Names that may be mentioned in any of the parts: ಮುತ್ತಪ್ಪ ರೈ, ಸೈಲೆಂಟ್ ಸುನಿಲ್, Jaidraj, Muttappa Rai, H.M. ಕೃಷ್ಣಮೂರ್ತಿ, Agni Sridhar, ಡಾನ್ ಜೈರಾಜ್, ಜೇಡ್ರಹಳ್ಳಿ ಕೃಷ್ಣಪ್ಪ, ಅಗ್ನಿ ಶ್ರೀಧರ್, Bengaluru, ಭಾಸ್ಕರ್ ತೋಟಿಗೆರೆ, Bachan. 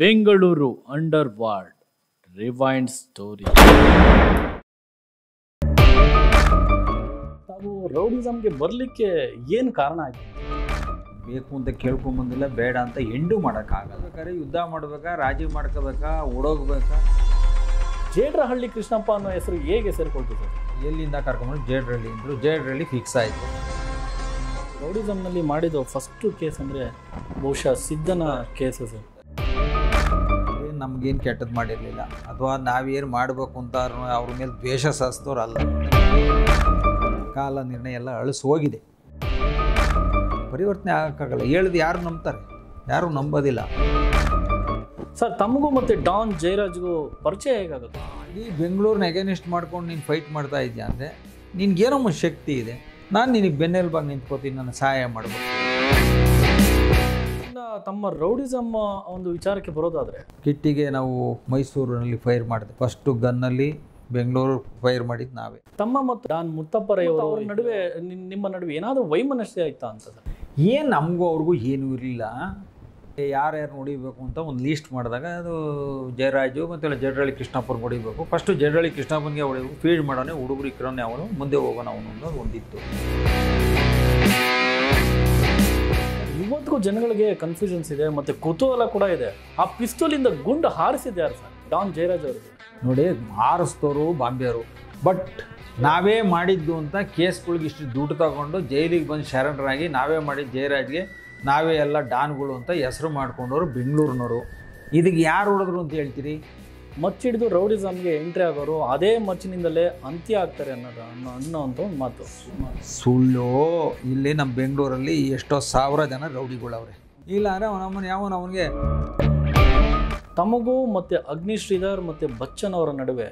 Bengaluru underworld rewind story. तावु rowdyism के बरलिके ಏನು ಕಾರಣ ಆಯ್ತು? ಬೇಕು ಅಂತ ಕೇಳ್ಕೊಂಡು ಬಂದಿಲ್ಲ, ಬೇಡ ಅಂತ ಎಂಡು ಮಾಡಕ ಆಗಲ್ಲ, ಕರೆ ಯುದ್ಧ ಮಾಡಬೇಕಾ, ರಾಜಿ ಮಾಡ್ಕೋಬೇಕಾ, ಓಡೋಗಬೇಕಾ? ಜೇಡ್ರಹಳ್ಳಿ ಕೃಷ್ಣಪ್ಪ ಅನ್ನೋ ಹೆಸರು ಹೇಗೆ ಸೇರಿಕೊಂಡಿತು? ಎಲ್ಲಿಂದ ಕರ್ಕೊಂಡು ಜೇಡ್ರಹಳ್ಳಿ ಅಂದ್ರು, ಜೇಡ್ರಹಳ್ಳಿ ಫಿಕ್ಸ್ ಆಯ್ತು। ರೌಡಿಸಮ್ ನಲ್ಲಿ ಮಾಡಿದ ಫಸ್ಟ್ ಕೇಸ್ ಅಂದ್ರೆ ಬಹುಶಃ ಸಿದ್ಧನ ಕೇಸ್ ಸರ್। ನಮಗೇನು ಕೆಟ್ಟದ್ದು ಮಾಡಿರಲಿಲ್ಲ ಅಥವಾ ನಾವೇನು ಮಾಡಬೇಕು ಅಂತ ಅವ್ರ ಮೇಲೆ ದ್ವೇಷ ಸಾಧಿಸೋರಲ್ಲ। ಕಾಲ ನಿರ್ಣಯ ಎಲ್ಲ ಅಳಿಸಿ ಹೋಗಿದೆ, ಪರಿವರ್ತನೆ ಆಗಕ್ಕಾಗಲ್ಲ। ಹೇಳಿದ ಯಾರು ನಂಬ್ತಾರೆ, ಯಾರು ನಂಬೋದಿಲ್ಲ ಸರ್। ತಮಗೂ ಮತ್ತು ಡಾನ್ ಜೈರಾಜ್ಗೂ ಪರಿಚಯ ಹೇಗಾಗುತ್ತೆ? ಈ ಬೆಂಗಳೂರನ್ನ ಎಗೇನಿಸ್ಟ್ ಮಾಡ್ಕೊಂಡು ನೀನು ಫೈಟ್ ಮಾಡ್ತಾ ಇದೆಯಾ ಅಂದರೆ ನಿನಗೇನೋ ಒಂದು ಶಕ್ತಿ ಇದೆ, ನಾನು ನಿನಗೆ ಬೆನ್ನೆಲುಬಾಗಿ ನಿಂತ್ಕೋತೀನಿ, ನನ್ನ ಸಹಾಯ ಮಾಡಬೇಕು। ತಮ್ಮ ರೌಡಿಸಮ್ ಒಂದು ವಿಚಾರಕ್ಕೆ ಬರೋದಾದರೆ, ಕಿಟ್ಟಿಗೆ ನಾವು ಮೈಸೂರಿನಲ್ಲಿ ಫೈರ್ ಮಾಡಿದ್ವಿ, ಫಸ್ಟು ಗನ್ನಲ್ಲಿ ಬೆಂಗಳೂರು ಫೈರ್ ಮಾಡಿದ್ದು ನಾವೇ। ತಮ್ಮ ಮತ್ತು ಡಾನ್ ಮುತ್ತಪ್ಪ ರೈ ಅವರ ನಡುವೆ ನಿಮ್ಮ ನಡುವೆ ಏನಾದರೂ ವೈಮನಸ್ಸು ಆಯ್ತಾ ಅಂತ? ಏನು ನಮಗೂ ಅವ್ರಿಗೂ ಏನೂ ಇರಲಿಲ್ಲ। ಯಾರ್ಯಾರು ನೋಡಿಬೇಕು ಅಂತ ಒಂದು ಲೀಸ್ಟ್ ಮಾಡಿದಾಗ ಅದು ಜಯರಾಜು ಮತ್ತು ಜೈದ್ರಾಜ್ ಕೃಷ್ಣಪ್ಪನ ಹೊಡಿಬೇಕು, ಫಸ್ಟು ಜೈದ್ರಾಜ್ ಕೃಷ್ಣಪ್ಪನಿಗೆ ಹೊಡಿಬೇಕು, ಫೀಲ್ಡ್ ಮಾಡೋನೆ ಹುಡುಗರು ಇಕ್ರೋನೆ ಅವನು ಮುಂದೆ ಹೋಗೋಣ ಅವನು ಅನ್ನೋದು ಒಂದಿತ್ತು। ಇವತ್ತಿಗೂ ಜನಗಳಿಗೆ ಕನ್ಫ್ಯೂಷನ್ಸ್ ಇದೆ ಮತ್ತು ಕುತೂಹಲ ಕೂಡ ಇದೆ, ಆ ಪಿಸ್ತೂಲಿಂದ ಗುಂಡು ಹಾರಿಸಿದ್ದೆ ಯಾರು ಸರ್? ಡಾನ್ ಜೈರಾಜ್ ಅವರು ನೋಡಿ, ಹಾರಿಸ್ತೋರು ಬಾಂಬೆಯವರು, ಬಟ್ ನಾವೇ ಮಾಡಿದ್ದು ಅಂತ ಕೇಸ್ಗಳಿಗೆ ಇಷ್ಟು ದುಡ್ಡು ತಗೊಂಡು ಜೈಲಿಗೆ ಬಂದು ಶರಣರಾಗಿ ನಾವೇ ಮಾಡಿದ್ದು ಜೈರಾಜ್ಗೆ, ನಾವೇ ಎಲ್ಲ ಡಾನ್ಗಳು ಅಂತ ಹೆಸರು ಮಾಡ್ಕೊಂಡವರು ಬೆಂಗಳೂರಿನವರು। ಇದಕ್ಕೆ ಯಾರು ಹೊಡೆದ್ರು ಅಂತ ಹೇಳ್ತೀರಿ? ಮಚ್ಚಿಡಿದು ರೌಡಿಸಮ್ಗೆ ಎಂಟ್ರಿ ಆಗೋರು ಅದೇ ಮಚ್ಚಿನಿಂದಲೇ ಅಂತ್ಯ ಆಗ್ತಾರೆ ಅನ್ನೋ ಒಂದು ಮಾತು ಸುಳ್ಳು। ಇಲ್ಲಿ ನಮ್ಮ ಬೆಂಗಳೂರಲ್ಲಿ ಎಷ್ಟೋ ಸಾವಿರ ಜನ ರೌಡಿಗಳವ್ರೆ, ಇಲ್ಲಾಂದರೆ ಅವನಮ್ಮನ ಯಾವನು ಅವನಿಗೆ। ತಮಗೂ ಮತ್ತು ಅಗ್ನಿ ಶ್ರೀಧರ್ ಮತ್ತು ಬಚ್ಚನ್ ಅವರ ನಡುವೆ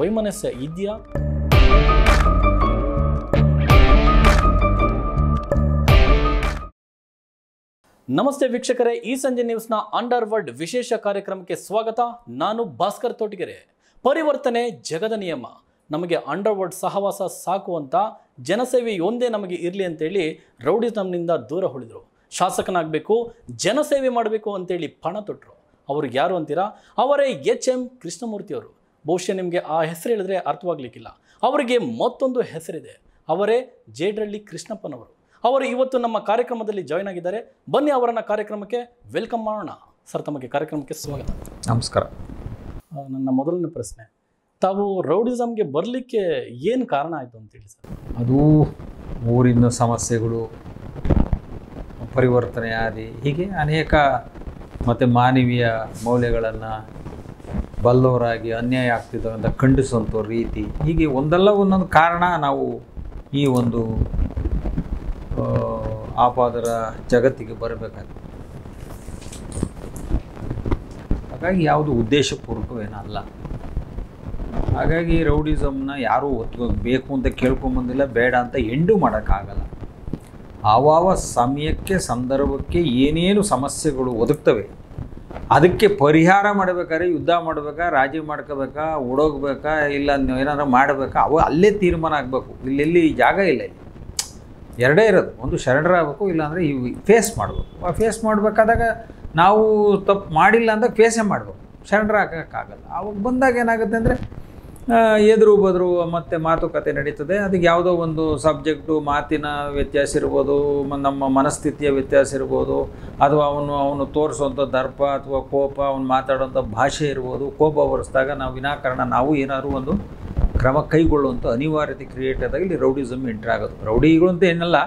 ವೈಮನಸ್ಯ ಇದೆಯಾ? ನಮಸ್ತೆ ವೀಕ್ಷಕರೇ, ಈ ಸಂಜೆ ನ್ಯೂಸ್ನ ಅಂಡರ್ ವರ್ಲ್ಡ್ ವಿಶೇಷ ಕಾರ್ಯಕ್ರಮಕ್ಕೆ ಸ್ವಾಗತ. ನಾನು ಭಾಸ್ಕರ್ ತೋಟಿಗೆರೆ. ಪರಿವರ್ತನೆ ಜಗದ ನಿಯಮ, ನಮಗೆ ಅಂಡರ್ ವರ್ಲ್ಡ್ ಸಹವಾಸ ಸಾಕು ಅಂತ, ಜನಸೇವೆ ಒಂದೇ ನಮಗೆ ಇರಲಿ ಅಂತೇಳಿ ರೌಡಿಸಮ್ನಿಂದ ದೂರ ಉಳಿದರು, ಶಾಸಕನಾಗಬೇಕು ಜನಸೇವೆ ಮಾಡಬೇಕು ಅಂತೇಳಿ ಪಣ ತೊಟ್ಟರು. ಅವರು ಯಾರು ಅಂತೀರಾ? ಅವರೇ H.M. ಕೃಷ್ಣಮೂರ್ತಿ ಅವರು. ಬಹುಶಃ ನಿಮಗೆ ಆ ಹೆಸರು ಹೇಳಿದ್ರೆ ಅರ್ಥವಾಗಲಿಕ್ಕಿಲ್ಲ, ಅವರಿಗೆ ಮತ್ತೊಂದು ಹೆಸರಿದೆ, ಅವರೇ ಜೇಡ್ರಹಳ್ಳಿ ಕೃಷ್ಣಪ್ಪನವರು. ಅವರು ಇವತ್ತು ನಮ್ಮ ಕಾರ್ಯಕ್ರಮದಲ್ಲಿ ಜಾಯ್ನ್ ಆಗಿದ್ದಾರೆ. ಬನ್ನಿ ಅವರನ್ನು ಕಾರ್ಯಕ್ರಮಕ್ಕೆ ವೆಲ್ಕಮ್ ಮಾಡೋಣ. ಸರ್, ತಮಗೆ ಕಾರ್ಯಕ್ರಮಕ್ಕೆ ಸ್ವಾಗತ. ನಮಸ್ಕಾರ. ನನ್ನ ಮೊದಲನೇ ಪ್ರಶ್ನೆ, ತಾವು ರೌಡಿಸಮ್ಗೆ ಬರಲಿಕ್ಕೆ ಏನು ಕಾರಣ ಆಯಿತು ಅಂತೇಳಿ ಸರ್? ಅದು ಊರಿನ ಸಮಸ್ಯೆಗಳು, ಪರಿವರ್ತನೆ ಆದಿ, ಹೀಗೆ ಅನೇಕ ಮತ್ತು ಮಾನವೀಯ ಮೌಲ್ಯಗಳನ್ನು ಬಲ್ಲವರಾಗಿ ಅನ್ಯಾಯ ಆಗ್ತಿದ್ದಂಥ ಖಂಡಿಸುವಂಥ ರೀತಿ, ಹೀಗೆ ಒಂದಲ್ಲ ಒಂದೊಂದು ಕಾರಣ ನಾವು ಈ ಒಂದು ಆಪಾದರ ಜಗತ್ತಿಗೆ ಬರಬೇಕಾಗಿದೆ. ಹಾಗಾಗಿ ಯಾವುದು ಉದ್ದೇಶಪೂರ್ವಕವೇನಲ್ಲ. ಹಾಗಾಗಿ ರೌಡಿಸಮ್ನ ಯಾರೂ ಒತ್ಕೋಬೇಕು ಅಂತ ಕೇಳ್ಕೊಂಬಂದಿಲ್ಲ, ಬೇಡ ಅಂತ ಎಂಡೂ ಮಾಡೋಕ್ಕಾಗಲ್ಲ. ಆವಾವ ಸಮಯಕ್ಕೆ ಸಂದರ್ಭಕ್ಕೆ ಏನೇನು ಸಮಸ್ಯೆಗಳು ಒದಗ್ತವೆ ಅದಕ್ಕೆ ಪರಿಹಾರ ಮಾಡಬೇಕಾದ್ರೆ ಯುದ್ಧ ಮಾಡಬೇಕಾ, ರಾಜಿ ಮಾಡ್ಕೋಬೇಕಾ, ಓಡೋಗ್ಬೇಕಾ, ಇಲ್ಲ ಏನಾದರೂ ಮಾಡಬೇಕಾ, ಅವು ಅಲ್ಲೇ ತೀರ್ಮಾನ ಆಗಬೇಕು. ಇಲ್ಲೆಲ್ಲಿ ಜಾಗ ಇಲ್ಲ, ಇಲ್ಲಿ ಎರಡೇ ಇರೋದು, ಒಂದು ಶರಣರಾಗಬೇಕು ಇಲ್ಲಾಂದರೆ ಇವು ಫೇಸ್ ಮಾಡಬೇಕು. ಆ ಫೇಸ್ ಮಾಡಬೇಕಾದಾಗ ನಾವು ತಪ್ಪು ಮಾಡಿಲ್ಲ ಅಂತ ಫೇಸೇ ಮಾಡಬೇಕು, ಶರಣರಾಗಕ್ಕಾಗಲ್ಲ. ಅವಾಗ ಬಂದಾಗ ಏನಾಗುತ್ತೆ ಅಂದರೆ ಎದುರು ಬದರು ಮತ್ತು ಮಾತುಕತೆ ನಡೀತದೆ. ಅದಕ್ಕೆ ಯಾವುದೋ ಒಂದು ಸಬ್ಜೆಕ್ಟು, ಮಾತಿನ ವ್ಯತ್ಯಾಸ ಇರ್ಬೋದು, ನಮ್ಮ ಮನಸ್ಥಿತಿಯ ವ್ಯತ್ಯಾಸ ಇರ್ಬೋದು, ಅಥವಾ ಅವನು ತೋರಿಸುವಂಥ ದರ್ಪ ಅಥವಾ ಕೋಪ, ಅವನು ಮಾತಾಡೋಂಥ ಭಾಷೆ ಇರ್ಬೋದು. ಕೋಪ ಬರೆಸಿದಾಗ ನಾವು ವಿನಾಕಾರಣ ನಾವು ಏನಾದರೂ ಒಂದು ಕ್ರಮ ಕೈಗೊಳ್ಳುವಂಥ ಅನಿವಾರ್ಯತೆ ಕ್ರಿಯೇಟ್ ಆದಾಗ ಇಲ್ಲಿ ರೌಡಿಸಮ್ ಎಂಟ್ರಿ ಆಗೋದು. ರೌಡಿಗಳು ಅಂತ ಏನಲ್ಲ,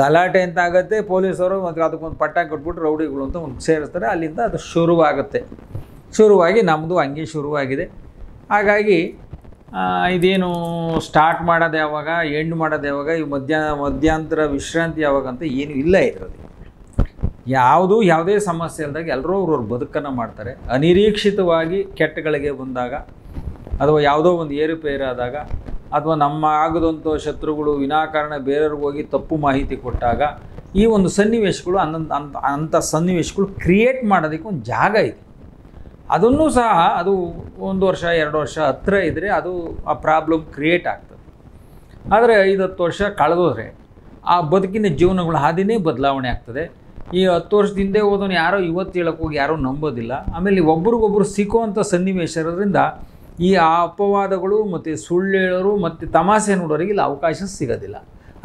ಗಲಾಟೆ ಅಂತ ಆಗುತ್ತೆ, ಪೊಲೀಸರು ಮತ್ತು ಅದಕ್ಕೊಂದು ಪಟ್ಟ ಕೊಟ್ಬಿಟ್ಟು ರೌಡಿಗಳು ಅಂತ ಒಂದು ಸೇರಿಸ್ತಾರೆ, ಅಲ್ಲಿಂದ ಅದು ಶುರುವಾಗುತ್ತೆ. ಶುರುವಾಗಿ ನಮ್ಮದು ಹಂಗೆ ಶುರುವಾಗಿದೆ. ಹಾಗಾಗಿ ಇದೇನು ಸ್ಟಾರ್ಟ್ ಮಾಡೋದು ಯಾವಾಗ, ಎಂಡ್ ಮಾಡೋದು ಯಾವಾಗ, ಈ ಮಧ್ಯಾಂತರ ವಿಶ್ರಾಂತಿ ಯಾವಾಗ ಅಂತ ಏನೂ ಇಲ್ಲ ಇರೋದು. ಯಾವುದೇ ಸಮಸ್ಯೆ ಇಲ್ಲದಾಗ ಎಲ್ಲರೂ ಅವ್ರವ್ರ ಬದುಕನ್ನು ಮಾಡ್ತಾರೆ. ಅನಿರೀಕ್ಷಿತವಾಗಿ ಕೆಟ್ಟಗಳಿಗೆ ಬಂದಾಗ ಅಥವಾ ಯಾವುದೋ ಒಂದು ಏರುಪೇರಾದಾಗ ಅಥವಾ ನಮ್ಮ ಆಗದಂಥ ಶತ್ರುಗಳು ವಿನಾಕಾರಣ ಬೇರೆಯವ್ರಿಗೆ ಹೋಗಿ ತಪ್ಪು ಮಾಹಿತಿ ಕೊಟ್ಟಾಗ ಈ ಒಂದು ಸನ್ನಿವೇಶಗಳು ಅಂಥ ಸನ್ನಿವೇಶಗಳು ಕ್ರಿಯೇಟ್ ಮಾಡೋದಕ್ಕೆ ಒಂದು ಜಾಗ ಇದೆ. ಅದನ್ನೂ ಸಹ ಅದು 1 ವರ್ಷ 2 ವರ್ಷ ಹತ್ತಿರ ಇದ್ದರೆ ಅದು ಆ ಪ್ರಾಬ್ಲಮ್ ಕ್ರಿಯೇಟ್ ಆಗ್ತದೆ. ಆದರೆ 5-10 ವರ್ಷ ಕಳೆದೋದ್ರೆ ಆ ಬದುಕಿನ ಜೀವನಗಳ ಹಾದಿನೇ ಬದಲಾವಣೆ ಆಗ್ತದೆ. ಈ 10 ವರ್ಷದ ಹಿಂದೆ ಓದೋನು ಯಾರೋ ಇವತ್ತು ಹೇಳಕ್ಕೆ ಹೋಗಿ ಯಾರೋ ನಂಬೋದಿಲ್ಲ. ಆಮೇಲೆ ಒಬ್ಬರಿಗೊಬ್ಬರು ಸಿಕ್ಕುವಂಥ ಸನ್ನಿವೇಶ ಇರೋದ್ರಿಂದ ಈ ಅಪವಾದಗಳು ಮತ್ತು ಸುಳ್ಳು ಹೇಳೋರು ಮತ್ತು ತಮಾಷೆ ನೋಡೋರಿಗೆ ಇಲ್ಲಿ ಅವಕಾಶ ಸಿಗೋದಿಲ್ಲ.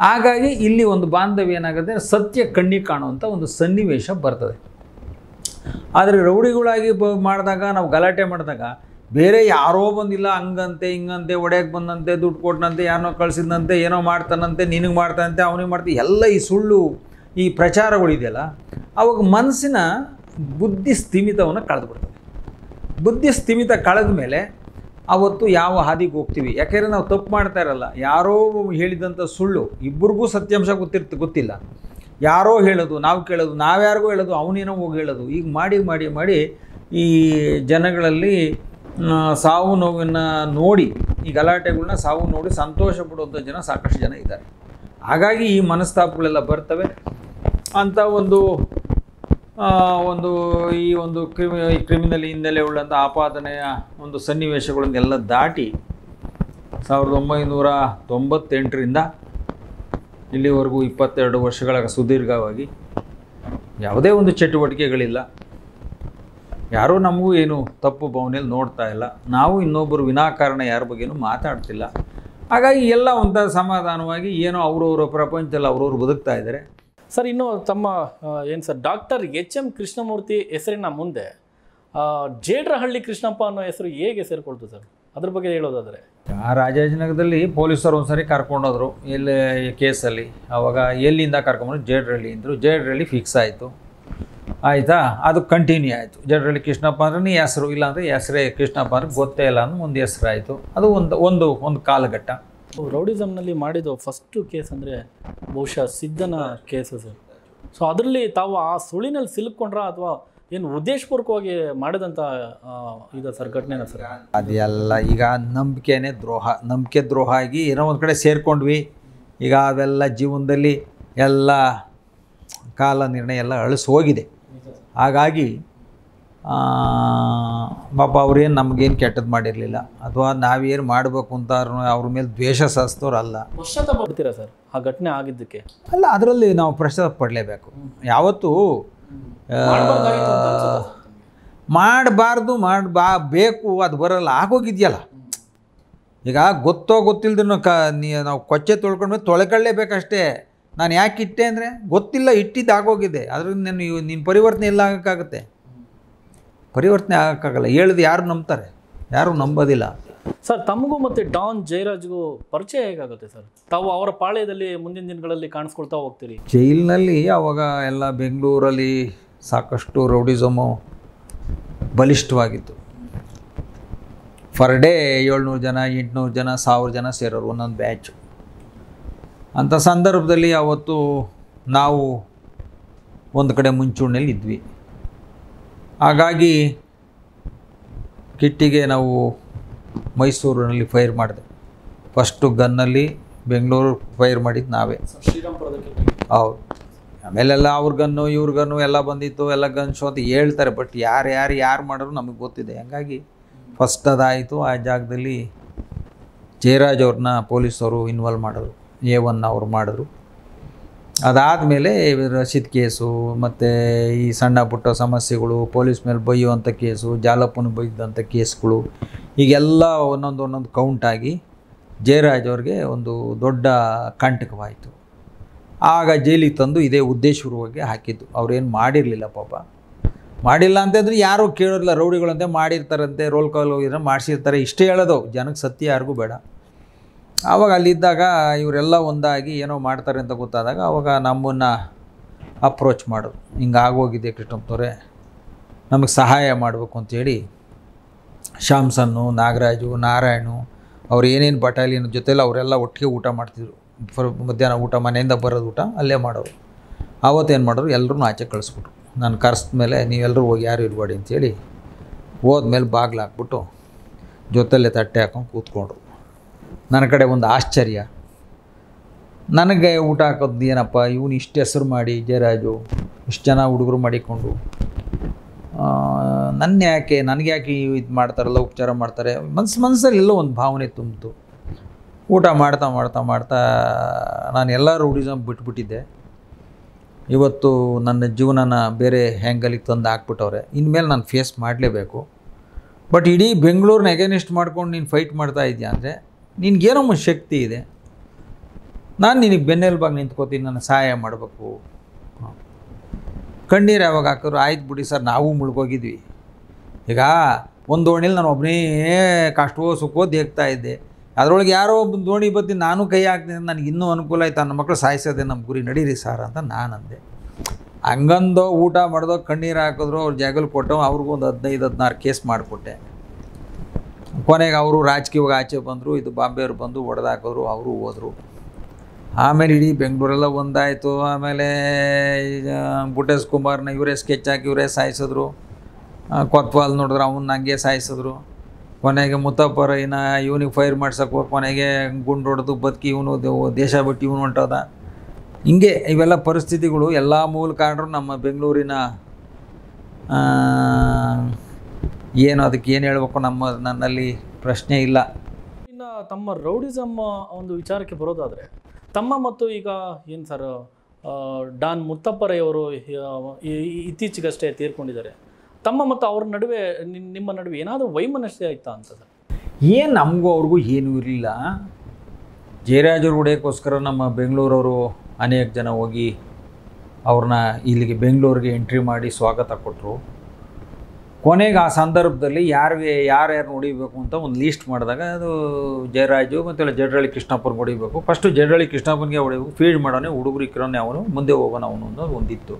ಹಾಗಾಗಿ ಇಲ್ಲಿ ಒಂದು ಬಾಂಧವ್ಯ ಏನಾಗುತ್ತೆ, ಸತ್ಯ ಕಣ್ಣಿಗೆ ಕಾಣುವಂಥ ಒಂದು ಸನ್ನಿವೇಶ ಬರ್ತದೆ. ಆದರೆ ರೌಡಿಗಳಾಗಿ ಮಾಡಿದಾಗ, ನಾವು ಗಲಾಟೆ ಮಾಡಿದಾಗ, ಬೇರೆ ಯಾರೋ ಬಂದಿಲ್ಲ ಹಂಗಂತೆ ಹಿಂಗಂತೆ ಒಡೆಯಕ್ಕೆ ಬಂದಂತೆ ದುಡ್ಡು ಕೊಟ್ಟನಂತೆ ಯಾರನ್ನೋ ಕಳಿಸಿದಂತೆ ಏನೋ ಮಾಡ್ತಾನಂತೆ ನಿನಗೆ ಮಾಡ್ತಾನಂತೆ ಅವನಿಗೆ ಮಾಡ್ತಾನೆ ಎಲ್ಲ ಈ ಸುಳ್ಳು ಈ ಪ್ರಚಾರಗಳಿದೆಯಲ್ಲ, ಅವಾಗ ಮನಸ್ಸಿನ ಬುದ್ಧಿ ಸ್ಥಿಮಿತವನ್ನು ಕಳೆದುಬಿಡ್ತದೆ. ಬುದ್ಧಿ ಸ್ಥಿಮಿತ ಕಳೆದ ಮೇಲೆ ಅವತ್ತು ಯಾವ ಹಾದಿಗೆ ಹೋಗ್ತೀವಿ? ಯಾಕೆಂದರೆ ನಾವು ತಪ್ಪು ಮಾಡ್ತಾ ಇರಲ್ಲ. ಯಾರೋ ಹೇಳಿದಂಥ ಸುಳ್ಳು, ಇಬ್ಬರಿಗೂ ಸತ್ಯಾಂಶ ಗೊತ್ತಿಲ್ಲ, ಯಾರೋ ಹೇಳೋದು ನಾವು ಕೇಳೋದು, ನಾವು ಯಾರಿಗೂ ಹೇಳೋದು ಅವನೇನೋ ಹೋಗಿ ಹೇಳೋದು, ಈಗ ಮಾಡಿ ಮಾಡಿ ಮಾಡಿ ಈ ಜನಗಳಲ್ಲಿ ಸಾವು ನೋವನ್ನು ನೋಡಿ ಈ ಗಲಾಟೆಗಳನ್ನ ಸಾವು ನೋಡಿ ಸಂತೋಷ ಪಡುವಂಥ ಜನ ಸಾಕಷ್ಟು ಜನ ಇದ್ದಾರೆ. ಹಾಗಾಗಿ ಈ ಮನಸ್ತಾಪಗಳೆಲ್ಲ ಬರ್ತವೆ ಅಂತ ಒಂದು ಕ್ರಿಮಿನಲ್ ಹಿನ್ನೆಲೆ ಉಳ್ಳಂಥ ಆಪಾದನೆಯ ಒಂದು ಸನ್ನಿವೇಶಗಳನ್ನೆಲ್ಲ ದಾಟಿ 1998ರಿಂದ ಇಲ್ಲಿವರೆಗೂ 22 ವರ್ಷಗಳ ಸುದೀರ್ಘವಾಗಿ ಯಾವುದೇ ಒಂದು ಚಟುವಟಿಕೆಗಳಿಲ್ಲ. ಯಾರೂ ನಮಗೂ ಏನು ತಪ್ಪು ಭಾವನೆಯಲ್ಲಿ ನೋಡ್ತಾ ಇಲ್ಲ, ನಾವು ಇನ್ನೊಬ್ಬರು ವಿನಾಕಾರಣ ಯಾರ ಬಗ್ಗೆನೂ ಮಾತಾಡ್ತಿಲ್ಲ. ಹಾಗಾಗಿ ಎಲ್ಲ ಒಂಥರ ಸಮಾಧಾನವಾಗಿ ಏನೋ ಅವರವರ ಪ್ರಪಂಚದಲ್ಲಿ ಅವರವರು ಬದುಕ್ತಾ ಇದ್ದಾರೆ. ಸರ್, ಇನ್ನು ತಮ್ಮ ಏನು ಸರ್, ಡಾಕ್ಟರ್ H.M. ಕೃಷ್ಣಮೂರ್ತಿ ಹೆಸರಿನ ಮುಂದೆ ಜೇಡ್ರಹಳ್ಳಿ ಕೃಷ್ಣಪ್ಪ ಅನ್ನೋ ಹೆಸರು ಹೇಗೆ ಸೇರಿಕೊಳ್ತು ಸರ್? ಅದ್ರ ಬಗ್ಗೆ ಹೇಳೋದಾದರೆ, ಆ ರಾಜಾಜಿನಗರದಲ್ಲಿ ಪೊಲೀಸರು ಒಂದ್ಸರಿ ಕರ್ಕೊಂಡೋದ್ರು ಎಲ್ಲಿ ಕೇಸಲ್ಲಿ, ಆವಾಗ ಎಲ್ಲಿಂದ ಕರ್ಕೊಂಡ್ರು ಜೇಡ್ರಹಳ್ಳಿ ಅಂದರು, ಜೇಡ್ರಹಳ್ಳಿ ಫಿಕ್ಸ್ ಆಯಿತು. ಆಯಿತಾ, ಅದು ಕಂಟಿನ್ಯೂ ಆಯಿತು. ಜೈದ್ರಾಜ್ ಕೃಷ್ಣಪ್ಪ ಅಂದ್ರೆ ಹೆಸರು, ಇಲ್ಲಾಂದರೆ ಹೆಸರೇ ಕೃಷ್ಣಪ್ಪ ಅಂದ್ರೆ ಗೊತ್ತೇ ಇಲ್ಲ ಅಂದ್ರೆ ಒಂದು ಹೆಸರು ಆಯಿತು. ಅದು ಒಂದು ಒಂದು ಒಂದು ಕಾಲಘಟ್ಟ. ರೌಡಿಸಮ್ನಲ್ಲಿ ಮಾಡಿದ ಫಸ್ಟ್ ಕೇಸ್ ಅಂದರೆ ಬಹುಶಃ ಸಿದ್ಧನ ಕೇಸು ಸರ್. ಸೊ ಅದರಲ್ಲಿ ತಾವು ಆ ಸುಳಿನಲ್ಲಿ ಸಿಲುಕೊಂಡ್ರ ಅಥವಾ ಏನು ಉದ್ದೇಶಪೂರ್ವಕವಾಗಿ ಮಾಡಿದಂಥ ಇದು ಸರ್ ಘಟನೆನ ಸರ್? ಅದೆಲ್ಲ ಈಗ ನಂಬಿಕೆನೇ ದ್ರೋಹ, ನಂಬಿಕೆ ದ್ರೋಹ ಆಗಿ ಏನೋ ಒಂದು ಕಡೆ ಸೇರಿಕೊಂಡ್ವಿ. ಈಗ ಅವೆಲ್ಲ ಜೀವನದಲ್ಲಿ ಎಲ್ಲ ಕಾಲ ನಿರ್ಣಯ ಎಲ್ಲ ಅಳಿಸಿ ಹೋಗಿದೆ. ಹಾಗಾಗಿ ಪಾಪ ಅವ್ರೇನು ನಮಗೇನು ಕೆಟ್ಟದ್ದು ಮಾಡಿರಲಿಲ್ಲ ಅಥವಾ ನಾವೇನು ಮಾಡಬೇಕು ಅಂತ ಅವ್ರ ಮೇಲೆ ದ್ವೇಷ ಸಾಧಿಸೋರಲ್ಲ. ಪಶ್ಚಾತ್ತಾಪ ಪಡ್ತೀರಾ ಸರ್ ಆ ಘಟನೆ ಆಗಿದ್ದಕ್ಕೆ? ಅಲ್ಲ, ಅದರಲ್ಲಿ ನಾವು ಪಶ್ಚಾತ್ತಾಪ ಪಡಲೇಬೇಕು. ಯಾವತ್ತೂ ಮಾಡಬಾರ್ದು ಮಾಡಬೇಕು ಅದು ಬರೋಲ್ಲ, ಆಗೋಗಿದೆಯಲ್ಲ. ಈಗ ಗೊತ್ತಿಲ್ಲದ್ರೂ ನಾವು ಕೊಚ್ಚೆ ತೊಳ್ಕೊಂಡ್ಮೇಲೆ ತೊಳ್ಕೊಳ್ಳೇಬೇಕಷ್ಟೇ. ನಾನು ಯಾಕೆ ಇಟ್ಟೆ ಅಂದರೆ ಗೊತ್ತಿಲ್ಲ, ಇಟ್ಟಿದ್ದು ಆಗೋಗಿದೆ. ಅದ್ರಿಂದ ನೀನು ಪರಿವರ್ತನೆ ಎಲ್ಲ ಆಗೋಕ್ಕಾಗುತ್ತೆ? ಪರಿವರ್ತನೆ ಆಗೋಕ್ಕಾಗಲ್ಲ. ಹೇಳಿದ ಯಾರು ನಂಬ್ತಾರೆ? ಯಾರೂ ನಂಬೋದಿಲ್ಲ. ಸರ್, ತಮಗೂ ಮತ್ತು ಡಾನ್ ಜೈರಾಜ್ಗೂ ಪರಿಚಯ ಹೇಗಾಗುತ್ತೆ ಸರ್? ತಾವು ಅವರ ಪಾಳ್ಯದಲ್ಲಿ ಮುಂದಿನ ದಿನಗಳಲ್ಲಿ ಕಾಣಿಸ್ಕೊಳ್ತಾ ಹೋಗ್ತೀರಿ. ಜೈಲಿನಲ್ಲಿ ಆವಾಗ ಎಲ್ಲ ಬೆಂಗಳೂರಲ್ಲಿ ಸಾಕಷ್ಟು ರೌಡಿಸಮು ಬಲಿಷ್ಠವಾಗಿತ್ತು. ಫರ್ ಡೇ 700 ಜನ 800 ಜನ 1000 ಜನ ಸೇರೋರು ಒಂದೊಂದು ಬ್ಯಾಚು. ಅಂಥ ಸಂದರ್ಭದಲ್ಲಿ ಅವತ್ತು ನಾವು ಒಂದು ಕಡೆ ಮುಂಚೂಣಿಯಲ್ಲಿ ಇದ್ವಿ. ಹಾಗಾಗಿ ಕಿಟ್ಟಿಗೆ ನಾವು ಮೈಸೂರಿನಲ್ಲಿ ಫೈರ್ ಮಾಡಿದೆ. ಫಸ್ಟು ಗನ್ನಲ್ಲಿ ಬೆಂಗಳೂರು ಫೈರ್ ಮಾಡಿದ್ದು ನಾವೇ. ಹೌದು, ಆಮೇಲೆಲ್ಲ ಅವ್ರ ಗನ್ನು ಇವ್ರ ಗನ್ನು ಎಲ್ಲ ಬಂದಿತ್ತು, ಎಲ್ಲ ಗನ್ ಶೋ ಅಂತ ಹೇಳ್ತಾರೆ. ಬಟ್ ಯಾರು ಮಾಡೋರು ನಮಗೆ ಗೊತ್ತಿದೆ. ಹಂಗಾಗಿ ಫಸ್ಟ್ ಅದಾಯಿತು. ಆ ಜಾಗದಲ್ಲಿ ಜಯರಾಜ್ ಅವ್ರನ್ನ ಪೊಲೀಸವರು ಇನ್ವಾಲ್ವ್ ಮಾಡೋರು, A1 ಅವ್ರು ಮಾಡಿದ್ರು. ಅದಾದಮೇಲೆ ರಶೀದ್ ಕೇಸು ಮತ್ತು ಈ ಸಣ್ಣ ಪುಟ್ಟ ಸಮಸ್ಯೆಗಳು, ಪೊಲೀಸ್ ಮೇಲೆ ಬೈಯುವಂಥ ಕೇಸು, ಜಾಲಪ್ಪನ ಬೈದಂಥ ಕೇಸ್ಗಳು, ಈಗೆಲ್ಲ ಒಂದೊಂದು ಕೌಂಟಾಗಿ ಜಯರಾಜ್ ಅವ್ರಿಗೆ ಒಂದು ದೊಡ್ಡ ಕಂಟಕವಾಯಿತು. ಆಗ ಜೈಲಿಗೆ ತಂದು ಇದೇ ಉದ್ದೇಶಪೂರ್ವಕವಾಗಿ ಹಾಕಿದ್ದು. ಅವ್ರೇನು ಮಾಡಿರಲಿಲ್ಲ ಪಾಪ. ಮಾಡಿಲ್ಲ ಅಂತಂದರೆ ಯಾರೂ ಕೇಳೋದಿಲ್ಲ. ರೌಡಿಗಳಂತೆ ಮಾಡಿರ್ತಾರಂತೆ, ರೋಲ್ ಕಾಲ್ ಹೋಗಿದ್ರೆ ಮಾಡಿಸಿರ್ತಾರೆ, ಇಷ್ಟೇ ಹೇಳೋದು. ಜನಕ್ಕೆ ಸತ್ಯ ಯಾರಿಗೂ ಬೇಡ. ಆವಾಗ ಅಲ್ಲಿದ್ದಾಗ ಇವರೆಲ್ಲ ಒಂದಾಗಿ ಏನೋ ಮಾಡ್ತಾರೆ ಅಂತ ಗೊತ್ತಾದಾಗ ಆವಾಗ ನಮ್ಮನ್ನು ಅಪ್ರೋಚ್ ಮಾಡೋದು. ಹಿಂಗಾಗೋಗಿದೆ ಕೃಷ್ಣಪ್ಪನವರೇ, ನಮಗೆ ಸಹಾಯ ಮಾಡಬೇಕು ಅಂಥೇಳಿ ಶಾಮ್ಸನ್ನು, ನಾಗರಾಜು, ನಾರಾಯಣು ಅವ್ರು ಏನೇನು ಬಟಾಲಿಯನ್ ಜೊತೆಲಿ ಅವರೆಲ್ಲ ಒಟ್ಟಿಗೆ ಊಟ ಮಾಡ್ತಿದ್ರು. ಮಧ್ಯಾಹ್ನ ಊಟ ಮನೆಯಿಂದ ಬರೋದು ಊಟ ಅಲ್ಲೇ ಮಾಡೋರು. ಆವತ್ತೇನು ಮಾಡೋರು, ಎಲ್ಲರೂ ಆಚೆ ಕಳಿಸ್ಬಿಟ್ರು. ನಾನು ಕರೆಸ್ದ ಮೇಲೆ ನೀವೆಲ್ಲರೂ ಹೋಗಿ ಯಾರು ಇರಬೇಡಿ ಅಂಥೇಳಿ ಹೋದ್ಮೇಲೆ ಬಾಗಿಲಾಕ್ಬಿಟ್ಟು ಜೊತೆಯಲ್ಲೇ ತಟ್ಟೆ ಹಾಕೊಂಡು ಕೂತ್ಕೊಂಡ್ರು. ನನ್ನ ಕಡೆ ಒಂದು ಆಶ್ಚರ್ಯ. ನನಗೆ ಊಟ ಹಾಕೋದು ಏನಪ್ಪ, ಇವನು ಇಷ್ಟು ಹೆಸರು ಮಾಡಿ ಜಯರಾಜು, ಇಷ್ಟು ಜನ ಹುಡುಗರು ಮಾಡಿಕೊಂಡು ನನಗೆ ಯಾಕೆ ಇದು ಮಾಡ್ತಾರಲ್ಲ, ಉಪಚಾರ ಮಾಡ್ತಾರೆ. ಮನಸ್ಸಲ್ಲೆಲ್ಲೋ ಒಂದು ಭಾವನೆ ತುಂಬಿತು. ಊಟ ಮಾಡ್ತಾ ಮಾಡ್ತಾ ನಾನು ಎಲ್ಲ ರೌಡಿಸಮ್ ಬಿಟ್ಬಿಟ್ಟಿದ್ದೆ. ಇವತ್ತು ನನ್ನ ಜೀವನನ ಬೇರೆ ಹ್ಯಾಂಗಲಿಗೆ ತಂದು ಹಾಕ್ಬಿಟ್ಟವ್ರೆ, ಇನ್ಮೇಲೆ ನಾನು ಫೇಸ್ ಮಾಡಲೇಬೇಕು. ಬಟ್ ಇಡೀ ಬೆಂಗಳೂರನ್ನ ಅಗೇನಿಸ್ಟ್ ಮಾಡ್ಕೊಂಡು ನೀನು ಫೈಟ್ ಮಾಡ್ತಾ ಇದೆಯಾ ಅಂದರೆ ನಿನಗೇನೋ ಒಂದು ಶಕ್ತಿ ಇದೆ, ನಾನು ನಿನಗೆ ಬೆನ್ನೆಲುಬಾಗಿ ನಿಂತ್ಕೋತೀನಿ, ನನ್ನ ಸಹಾಯ ಮಾಡಬೇಕು. ಕಣ್ಣೀರು ಯಾವಾಗ ಹಾಕಿದ್ರು ಆಯ್ತು ಬಿಡಿ ಸರ್, ನಾವು ಮುಳುಗೋಗಿದ್ವಿ. ಈಗ ಒಂದು ದೋಣಿಲಿ ನಾನು ಒಬ್ಬನೇ ಕಷ್ಟವೋ ಸುಖವೋ ದೇಗ್ತಾ ಇದ್ದೆ, ಅದರೊಳಗೆ ಯಾರೋ ಒಬ್ಬ ದೋಣಿ ಬತ್ತಿ ನಾನು ಕೈ ಹಾಕ್ತೀನಿ, ನನಗೆ ಇನ್ನೂ ಅನುಕೂಲ ಆಯ್ತು, ನನ್ನ ಮಕ್ಕಳು ಸಾಯಿಸೋದೆ ನಮ್ಮ ಗುರಿ, ನಡೀರಿ ಸಾರ್ ಅಂತ ನಾನಂದೆ. ಹಂಗಂದೋ ಊಟ ಮಾಡಿದೋ ಕಣ್ಣೀರು ಹಾಕಿದ್ರು ಅವ್ರು ಜಾಗಲ್ ಕೊಟ್ಟು ಅವ್ರಿಗೂ ಒಂದು 15-16 ಕೇಸ್ ಮಾಡಿಕೊಟ್ಟೆ. ಕೊನೆಗೆ ಅವರು ರಾಜಕೀಯವಾಗಿ ಆಚೆ ಬಂದರು, ಇದು ಬಾಂಬೆಯವ್ರು ಬಂದು ಹೊಡೆದಾಕಿದ್ರು, ಅವರು ಹೋದರು. ಆಮೇಲೆ ಇಡೀ ಬೆಂಗಳೂರೆಲ್ಲ ಒಂದಾಯಿತು. ಆಮೇಲೆ ಬುಟೇಶ್ ಕುಮಾರ್ನ ಇವರೇ ಸ್ಕೆಚ್ ಹಾಕಿ ಇವರೇ ಸಾಯಿಸಿದ್ರು, ಕೊತ್ವಾಲ್ ನೋಡಿದ್ರು ಅವನ್ನ ಹಂಗೆ ಸಾಯಿಸಿದ್ರು. ಕೊನೆಗೆ ಮುತ್ತಪ್ಪ ರೈನ ಇವನಿಗೆ ಫೈರ್ ಮಾಡ್ಸೋಕೆ ಕೊನೆಗೆ ಗುಂಡು ಹೊಡೆದು ಬದುಕಿ ಇವನು ದೇಶ ಬಿಟ್ಟು ಇವನು ಹೊಂಟೋದ. ಹಿಂಗೆ ಇವೆಲ್ಲ ಪರಿಸ್ಥಿತಿಗಳು ಎಲ್ಲ ಮೂಲ ಕಾರಣರು ನಮ್ಮ ಬೆಂಗಳೂರಿನ ಏನು ಅದಕ್ಕೆ ಏನು ಹೇಳಬೇಕು ನಮ್ಮ ನನ್ನಲ್ಲಿ ಪ್ರಶ್ನೆ ಇಲ್ಲ. ಇನ್ನು ತಮ್ಮ ರೌಡಿಸಮ್ ಒಂದು ವಿಚಾರಕ್ಕೆ ಬರೋದಾದರೆ ತಮ್ಮ ಮತ್ತು ಈಗ ಏನು ಸರ್ ಡಾನ್ ಮುತ್ತಪ್ಪ ರೈ ಅವರು ಇತ್ತೀಚೆಗಷ್ಟೇ ತೀರ್ಕೊಂಡಿದ್ದಾರೆ, ತಮ್ಮ ಮತ್ತು ಅವ್ರ ನಡುವೆ ನಿಮ್ಮ ನಡುವೆ ಏನಾದರೂ ವೈಮನಸ್ಸು ಆಯ್ತಾ ಅಂತ ಸರ್? ಏನು ನಮಗೂ ಅವ್ರಿಗೂ ಏನೂ ಇರಲಿಲ್ಲ. ಜಯರಾಜ್ ಅವ್ರ ಹೊಡೆಯಕ್ಕೋಸ್ಕರ ನಮ್ಮ ಬೆಂಗಳೂರವರು ಅನೇಕ ಜನ ಹೋಗಿ ಅವ್ರನ್ನ ಇಲ್ಲಿಗೆ ಬೆಂಗಳೂರಿಗೆ ಎಂಟ್ರಿ ಮಾಡಿ ಸ್ವಾಗತ ಕೊಟ್ಟರು. ಕೊನೆಗೆ ಆ ಸಂದರ್ಭದಲ್ಲಿ ಯಾರ್ಯಾರು ಹೊಡಿಬೇಕು ಅಂತ ಒಂದು ಲೀಸ್ಟ್ ಮಾಡಿದಾಗ ಅದು ಜಯರಾಜು ಮತ್ತು ಜಡ್ರಳ್ಳಿ ಕೃಷ್ಣಪ್ಪನಿಗೆ ಹೊಡಿಬೇಕು, ಫಸ್ಟು ಜಡ್ರಳ್ಳಿ ಕೃಷ್ಣಪ್ಪನಿಗೆ ಹೊಡಿಬೇಕು, ಫೀಲ್ಡ್ ಮಾಡೋನೆ ಹುಡುಗರು ಇಕ್ಕಿರೋನೇ ಅವನು ಮುಂದೆ ಹೋಗೋಣ ಅವನು ಅನ್ನೋದು ಒಂದಿತ್ತು.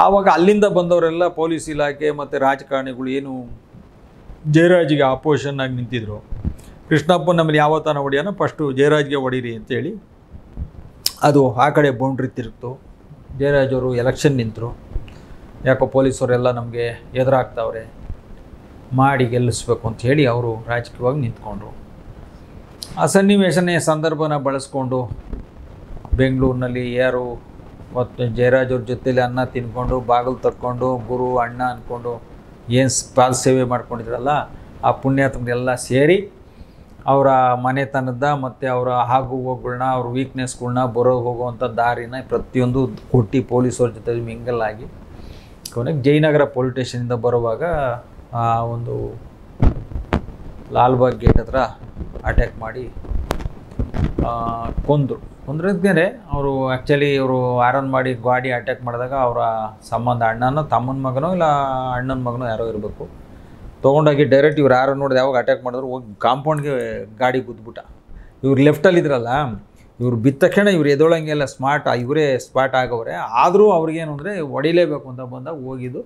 ಆವಾಗ ಅಲ್ಲಿಂದ ಬಂದವರೆಲ್ಲ ಪೊಲೀಸ್ ಇಲಾಖೆ ಮತ್ತು ರಾಜಕಾರಣಿಗಳು ಏನು ಜಯರಾಜ್ಗೆ ಅಪೋಸಿಷನ್ ಆಗಿ ನಿಂತಿದ್ರು, ಕೃಷ್ಣಪ್ಪ ನಮ್ಮಲ್ಲಿ ಯಾವತ್ತಾನ ಹೊಡೆಯೋಣ ಫಸ್ಟು ಜಯರಾಜ್ಗೆ ಹೊಡೀರಿ ಅಂತೇಳಿ ಅದು ಆ ಕಡೆ ಬೌಂಡ್ರಿ ತಿರುಗಿತು. ಜಯರಾಜ್ ಅವರು ಎಲೆಕ್ಷನ್ ನಿಂತರು, ಯಾಕೋ ಪೊಲೀಸವರೆಲ್ಲ ನಮಗೆ ಎದುರಾಗ್ತಾವ್ರೆ ಮಾಡಿ ಗೆಲ್ಲಿಸ್ಬೇಕು ಅಂಥೇಳಿ ಅವರು ರಾಜಕೀಯವಾಗಿ ನಿಂತ್ಕೊಂಡ್ರು. ಆ ಸನ್ನಿವೇಶನೇ ಸಂದರ್ಭನ ಬಳಸ್ಕೊಂಡು ಬೆಂಗಳೂರಿನಲ್ಲಿ ಯಾರು ಮತ್ತು ಜಯರಾಜ್ ಅವ್ರ ಜೊತೆಲಿ ಅನ್ನ ತಿನ್ಕೊಂಡು ಬಾಗಿಲು ತಕ್ಕೊಂಡು ಗುರು ಅಣ್ಣ ಅಂದ್ಕೊಂಡು ಏನು ಪಾಲ್ ಸೇವೆ ಮಾಡ್ಕೊಂಡಿದ್ರಲ್ಲ ಆ ಪುಣ್ಯಾತ್ಮರೆಲ್ಲ ಸೇರಿ ಅವರ ಮನೆತನದ ಮತ್ತು ಅವರ ಆಗು ಹೋಗುಗಳನ್ನ ಅವ್ರ ವೀಕ್ನೆಸ್ಗಳನ್ನ ಬರೋ ಹೋಗುವಂಥ ದಾರಿನ ಪ್ರತಿಯೊಂದು ಕೊಟ್ಟು ಪೊಲೀಸವ್ರ ಜೊತೆ ಮಿಂಗಲಾಗಿ ಕೊನೆಗೆ ಜಯನಗರ ಪೊಲೀಸ್ ಸ್ಟೇಷನಿಂದ ಬರುವಾಗ ಒಂದು ಲಾಲ್ಬಾಗ್ ಗೇಟ್ ಹತ್ರ ಅಟ್ಯಾಕ್ ಮಾಡಿ ಕೊಂದರು. ಕೊಂದ್ರದ್ಮೇಲೆ ಅವರು ಆ್ಯಕ್ಚುಲಿ ಅವರು ಆರನ್ ಮಾಡಿ ಗಾಡಿ ಅಟ್ಯಾಕ್ ಮಾಡಿದಾಗ ಅವರ ಸಂಬಂಧ ಅಣ್ಣನ ತಮ್ಮನ ಮಗನೋ ಇಲ್ಲ ಅಣ್ಣನ ಮಗನೋ ಯಾರೋ ಇರಬೇಕು, ತೊಗೊಂಡೋಗಿ ಡೈರೆಕ್ಟ್ ಇವ್ರು ಯಾರು ನೋಡಿದ ಯಾವಾಗ ಅಟ್ಯಾಕ್ ಮಾಡಿದ್ರು ಹೋಗಿ ಕಾಂಪೌಂಡ್ಗೆ ಗಾಡಿ ಗುದ್ಬಿಟ್ಟ. ಇವ್ರು ಲೆಫ್ಟಲ್ಲಿದ್ರಲ್ಲ, ಇವ್ರು ಬಿದ್ದ ತಕ್ಷಣ ಇವ್ರು ಎದೊಳಂಗೆಲ್ಲ ಸ್ಮಾರ್ಟ್ ಇವರೇ ಸ್ಪಾಟ್ ಆಗವ್ರೆ. ಆದರೂ ಅವ್ರಿಗೇನು ಅಂದರೆ ಹೊಡಿಲೇಬೇಕು ಅಂತ ಬಂದಾಗ ಹೋಗಿದ್ದು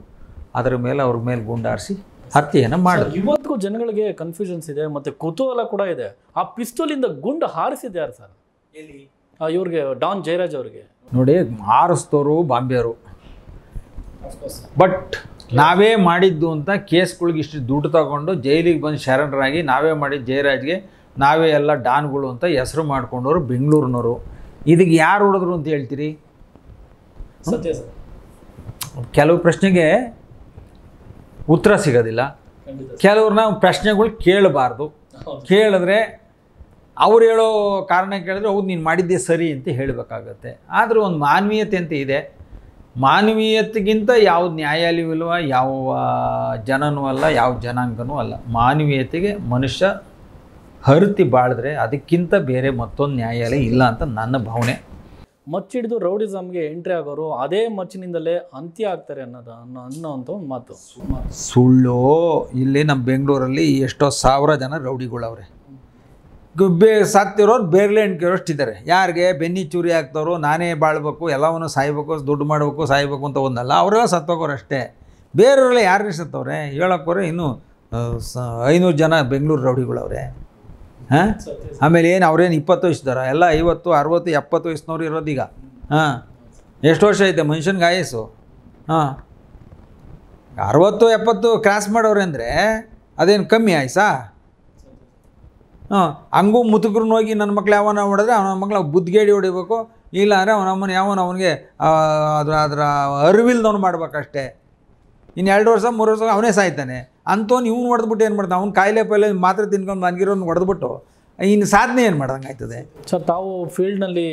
ಅದರ ಮೇಲೆ ಅವ್ರ ಮೇಲೆ ಗುಂಡಾರಿಸಿ ಹತ್ಯೆಯನ್ನು ಮಾಡಿದ್ರು. ಇವತ್ತಿಗೂ ಜನಗಳಿಗೆ ಕನ್ಫ್ಯೂಷನ್ಸ್ ಇದೆ ಮತ್ತು ಕುತೂಹಲ ಕೂಡ ಇದೆ, ಆ ಪಿಸ್ತೂಲಿಂದ ಗುಂಡು ಹಾರಿಸಿದ್ದು ಯಾರು ಸರ್? ಎಲ್ಲಿ ಇವ್ರಿಗೆ ಡಾನ್ ಜಯರಾಜ್ ಅವ್ರಿಗೆ ನೋಡಿ ಹಾರಿಸ್ತವರು ಬಾಂಬೆಯವರು, ಬಟ್ ನಾವೇ ಮಾಡಿದ್ದು ಅಂತ ಕೇಸ್ಗಳಿಗೆ ಇಷ್ಟು ದುಡ್ಡು ತಗೊಂಡು ಜೈಲಿಗೆ ಬಂದು ಶರಣರಾಗಿ ನಾವೇ ಮಾಡಿದ್ದು ಜಯರಾಜ್ಗೆ ನಾವೇ ಎಲ್ಲ ಡಾನ್ಗಳು ಅಂತ ಹೆಸರು ಮಾಡ್ಕೊಂಡವರು ಬೆಂಗಳೂರಿನವರು. ಇದಕ್ಕೆ ಯಾರು ಹೊಡೆದ್ರು ಅಂತ ಹೇಳ್ತೀರಿ? ಸತ್ಯ ಸರ್, ಕೆಲವು ಪ್ರಶ್ನೆಗೆ ಉತ್ತರ ಸಿಗೋದಿಲ್ಲ, ಕೆಲವ್ರನ್ನ ಪ್ರಶ್ನೆಗಳು ಕೇಳಬಾರ್ದು, ಕೇಳಿದ್ರೆ ಅವ್ರು ಹೇಳೋ ಕಾರಣ ಕೇಳಿದ್ರೆ ಹೌದು ನೀನು ಮಾಡಿದ್ದೆ ಸರಿ ಅಂತ ಹೇಳಬೇಕಾಗತ್ತೆ. ಆದರೂ ಒಂದು ಮಾನವೀಯತೆ ಅಂತ ಇದೆ, ಮಾನವೀಯತೆಗಿಂತ ಯಾವ ನ್ಯಾಯಾಲಯವಿಲ್ವ, ಯಾವ ಜನನೂ ಅಲ್ಲ, ಯಾವ ಜನಾಂಗನೂ ಅಲ್ಲ. ಮಾನವೀಯತೆಗೆ ಮನುಷ್ಯ ಹರತಿ ಬಾಳಿದ್ರೆ ಅದಕ್ಕಿಂತ ಬೇರೆ ಮತ್ತೊಂದು ನ್ಯಾಯಾಲಯ ಇಲ್ಲ ಅಂತ ನನ್ನ ಭಾವನೆ. ಮಚ್ಚಿಡಿದು ರೌಡಿಸಮ್ಗೆ ಎಂಟ್ರಿ ಆಗೋರು ಅದೇ ಮಚ್ಚಿನಿಂದಲೇ ಅಂತ್ಯ ಆಗ್ತಾರೆ ಅನ್ನೋಂಥ ಒಂದು ಮಾತು ಸುಳ್ಳು. ಇಲ್ಲಿ ನಮ್ಮ ಬೆಂಗಳೂರಲ್ಲಿ ಎಷ್ಟೋ ಸಾವಿರ ಜನ ರೌಡಿಗಳವ್ರೆ, ಸಾಕ್ತಿರೋರು ಬೇರ್ಲೆ ಎಣ್ಕಿರೋಷ್ಟಿದ್ದಾರೆ. ಯಾರಿಗೆ ಬೆನ್ನಿ ಚೂರಿ ಹಾಕ್ತವ್ರು ನಾನೇ ಬಾಳ್ಬೇಕು ಎಲ್ಲವನ್ನು ಸಾಯ್ಬೇಕು ದುಡ್ಡು ಮಾಡಬೇಕು ಸಾಯ್ಬೇಕು ಅಂತ ಒಂದಲ್ಲ, ಅವರೆಲ್ಲ ಸತ್ತೋಗೋರು ಅಷ್ಟೇ. ಬೇರೆಯವರೆಲ್ಲ ಯಾರನ್ನೇ ಸತ್ತವ್ರೆ ಹೇಳೋಕ್ಕೋರೆ ಇನ್ನೂ 500 ಜನ ಬೆಂಗಳೂರು ರೌಡಿಗಳವ್ರೆ. ಹಾಂ, ಆಮೇಲೆ ಏನು ಅವ್ರೇನು 20 ವಯಸ್ಸಿದಾರ? ಎಲ್ಲ 50, 60, 70 ವಯಸ್ಸಿನವ್ರು ಇರೋದೀಗ. ಹಾಂ, ಎಷ್ಟು ವರ್ಷ ಐತೆ ಮನುಷ್ಯನ್ಗೆ ಆಯಸ್ಸು? ಹಾಂ, 60, 70 ಕ್ರಾಸ್ ಮಾಡೋರೆ ಅಂದರೆ ಅದೇನು ಕಮ್ಮಿ ಆಯ್ಸಾ? ಹಾಂ, ಹಂಗೂ ಮುದುಕರನ್ನ ಹೋಗಿ ನನ್ನ ಮಕ್ಳು ಯಾವನ ಹೊಡೆದ್ರೆ ಅವನ ಮಕ್ಳು ಬುದ್ಧಿಗೇಡಿ ಹೊಡಿಬೇಕು, ಇಲ್ಲ ಅಂದರೆ ಅವನಮ್ಮನ ಯಾವನ ಅವನಿಗೆ ಅದರ ಅರಿವಿಲ್ದವನು ಮಾಡ್ಬೇಕಷ್ಟೇ. ಇನ್ನು 2 ವರ್ಷ 3 ವರ್ಷ ಅವನೇ ಸಾಯ್ತಾನೆ. ಅಂಥವ್ನು ಇವ್ನು ಹೊಡೆದ್ಬಿಟ್ಟು ಏನು ಮಾಡ್ತಾನೆ? ಅವ್ನು ಕಾಯಿಲೆ ಪೈಲೆ ಮಾತ್ರೆ ತಿನ್ಕೊಂಡು ಮನ್ಗಿರೋನು ಹೊಡೆದ್ಬಿಟ್ಟು ಇನ್ನು ಸಾಧನೆ ಏನು ಮಾಡ್ದಂಗೆ ಆಯ್ತದೆ. ಸರ್, ತಾವು ಫೀಲ್ಡ್ನಲ್ಲಿ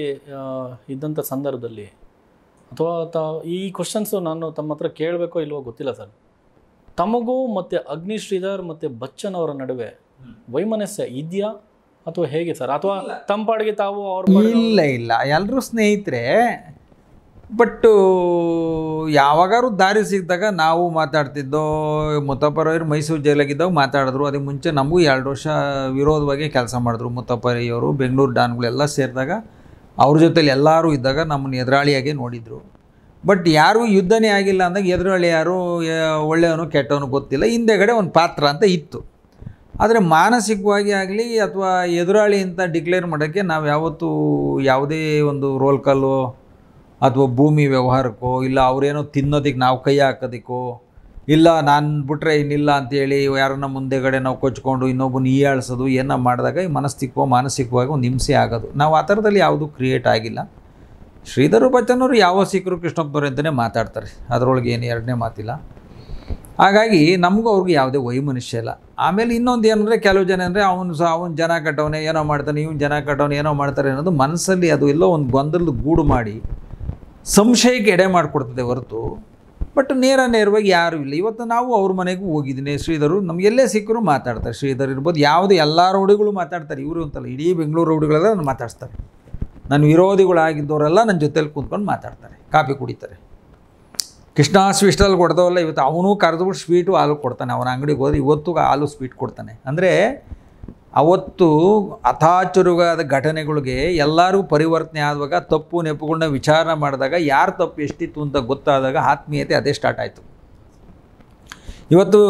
ಇದ್ದಂಥ ಸಂದರ್ಭದಲ್ಲಿ ಅಥವಾ ಈ ಕ್ವಶನ್ಸ್ ನಾನು ತಮ್ಮ ಹತ್ರ ಕೇಳಬೇಕೋ ಇಲ್ವೋ ಗೊತ್ತಿಲ್ಲ ಸರ್. ತಮಗೂ ಮತ್ತು ಅಗ್ನಿ ಶ್ರೀಧರ್ ಮತ್ತು ಬಚ್ಚನ್ ಅವರ ನಡುವೆ ವೈಮನಸ್ಯ ಇದೆಯಾ ಅಥವಾ ಹೇಗೆ ಸರ್, ಅಥವಾ ತಂಪಾಡಿಗೆ ತಾವು ಅವ್ರ? ಇಲ್ಲ ಇಲ್ಲ, ಎಲ್ಲರೂ ಸ್ನೇಹಿತರೆ. ಬಟ್ಟು ಯಾವಾಗಾರು ದಾರಿ ಸಿಕ್ಕಿದಾಗ ನಾವು ಮಾತಾಡ್ತಿದ್ದೋ, ಮುತ್ತಪ್ಪ ರೈ ಮೈಸೂರು ಜೈಲಾಗಿದ್ದಾಗ ಮಾತಾಡಿದ್ರು. ಅದಕ್ಕೆ ಮುಂಚೆ ನಮಗೂ 2 ವರ್ಷ ವಿರೋಧವಾಗಿ ಕೆಲಸ ಮಾಡಿದ್ರು ಮುತ್ತಪ್ಪ ರೈಯವರು. ಬೆಂಗಳೂರು ಡಾನ್ಗಳೆಲ್ಲ ಸೇರಿದಾಗ ಅವ್ರ ಜೊತೆಲಿ ಎಲ್ಲರೂ ಇದ್ದಾಗ ನಮ್ಮನ್ನು ಎದುರಾಳಿಯಾಗೆ ನೋಡಿದರು. ಬಟ್ ಯಾರೂ ಯುದ್ಧನೇ ಆಗಿಲ್ಲ ಅಂದಾಗ ಎದುರಾಳಿ ಯಾರು, ಒಳ್ಳೆಯವನು ಕೆಟ್ಟವನು ಗೊತ್ತಿಲ್ಲ, ಹಿಂದೆಗಡೆ ಒಂದು ಪಾತ್ರ ಅಂತ ಇತ್ತು. ಆದರೆ ಮಾನಸಿಕವಾಗಿ ಆಗಲಿ ಅಥವಾ ಎದುರಾಳಿ ಅಂತ ಡಿಕ್ಲೇರ್ ಮಾಡೋಕ್ಕೆ ನಾವು ಯಾವತ್ತೂ ಯಾವುದೇ ಒಂದು ರೋಲ್ ಕಾಲು ಅಥವಾ ಭೂಮಿ ವ್ಯವಹಾರಕ್ಕೋ ಇಲ್ಲ ಅವರೇನೋ ತಿನ್ನೋದಕ್ಕೆ ನಾವು ಕೈ ಹಾಕೋದಕ್ಕೋ ಇಲ್ಲ ನಾನು ಬಿಟ್ಟರೆ ಇನ್ನಿಲ್ಲ ಅಂತೇಳಿ ಯಾರನ್ನ ಮುಂದೆಗಡೆ ನಾವು ಕೊಚ್ಕೊಂಡು ಇನ್ನೊಬ್ಬನ ಈಯಾಳಿಸೋದು ಏನೋ ಮಾಡಿದಾಗ ಮಾನಸಿಕವಾಗಿ ಒಂದು ಹಿಂಸೆ ಆಗೋದು. ನಾವು ಆ ಥರದಲ್ಲಿ ಯಾವುದೂ ಕ್ರಿಯೇಟ್ ಆಗಿಲ್ಲ. ಶ್ರೀಧರ್ ಬಚ್ಚನ್ ಅವರು ಯಾವ ಸಿಕ್ಕರು ಕೃಷ್ಣಪ್ಪನವ್ರು ಅಂತಲೇ ಮಾತಾಡ್ತಾರೆ, ಅದರೊಳಗೆ ಏನು 2ನೇ ಮಾತಿಲ್ಲ. ಹಾಗಾಗಿ ನಮಗೂ ಅವ್ರಿಗೆ ಯಾವುದೇ ವೈಮನುಷ್ಯ ಇಲ್ಲ. ಆಮೇಲೆ ಇನ್ನೊಂದು ಏನಂದರೆ, ಕೆಲವು ಜನ ಅಂದರೆ ಅವನು ಜನ ಕಟ್ಟವನೇ ಏನೋ ಮಾಡ್ತಾನೆ, ಇವ್ನು ಜನ ಕಟ್ಟವನೇ ಏನೋ ಮಾಡ್ತಾರೆ ಅನ್ನೋದು ಮನಸ್ಸಲ್ಲಿ ಅದು ಎಲ್ಲೋ ಒಂದು ಗೊಂದಲದ ಗೂಡು ಮಾಡಿ ಸಂಶಯಕ್ಕೆ ಎಡೆ ಮಾಡಿಕೊಡ್ತದೆ ಹೊರತು ಬಟ್ ನೇರ ನೇರವಾಗಿ ಯಾರೂ ಇಲ್ಲ. ಇವತ್ತು ನಾವು ಅವ್ರ ಮನೆಗೂ ಹೋಗಿದ್ದೀನಿ, ಶ್ರೀಧರು ನಮಗೆಲ್ಲೇ ಸಿಕ್ಕರು ಮಾತಾಡ್ತಾರೆ. ಶ್ರೀಧರ್ ಇರ್ಬೋದು, ಯಾವುದೇ ಎಲ್ಲ ರೌಡಿಗಳು ಮಾತಾಡ್ತಾರೆ, ಇವರು ಅಂತಲ್ಲ ಇಡೀ ಬೆಂಗಳೂರು ರೌಡಿಗಳೆಲ್ಲ ನಾನು ಮಾತಾಡ್ತಾರೆ. ನನ್ನ ವಿರೋಧಿಗಳಾಗಿದ್ದವರೆಲ್ಲ ನನ್ನ ಜೊತೆಲಿ ಕೂತ್ಕೊಂಡು ಮಾತಾಡ್ತಾರೆ, ಕಾಫಿ ಕುಡಿತಾರೆ. ಕೃಷ್ಣ ಸ್ವೀಟಲ್ಲಿ ಕೊಡ್ದವಲ್ಲ, ಇವತ್ತು ಅವನು ಕರೆದ್ಬಿಟ್ಟು ಸ್ವೀಟು ಹಾಲು ಕೊಡ್ತಾನೆ, ಅವನ ಅಂಗಡಿಗೆ ಹೋದ್ರೆ ಇವತ್ತು ಹಾಲು ಸ್ವೀಟ್ ಕೊಡ್ತಾನೆ. ಅಂದರೆ ಅವತ್ತು ಅಥಾಚುರುಗಾದ ಘಟನೆಗಳಿಗೆ ಎಲ್ಲರಿಗೂ ಪರಿವರ್ತನೆ ಆದಾಗ, ತಪ್ಪು ನೆಪಗಳನ್ನ ವಿಚಾರ ಮಾಡಿದಾಗ, ಯಾರು ತಪ್ಪು ಎಷ್ಟಿತ್ತು ಅಂತ ಗೊತ್ತಾದಾಗ ಆತ್ಮೀಯತೆ ಅದೇ ಸ್ಟಾರ್ಟ್ ಆಯಿತು. ಇವತ್ತು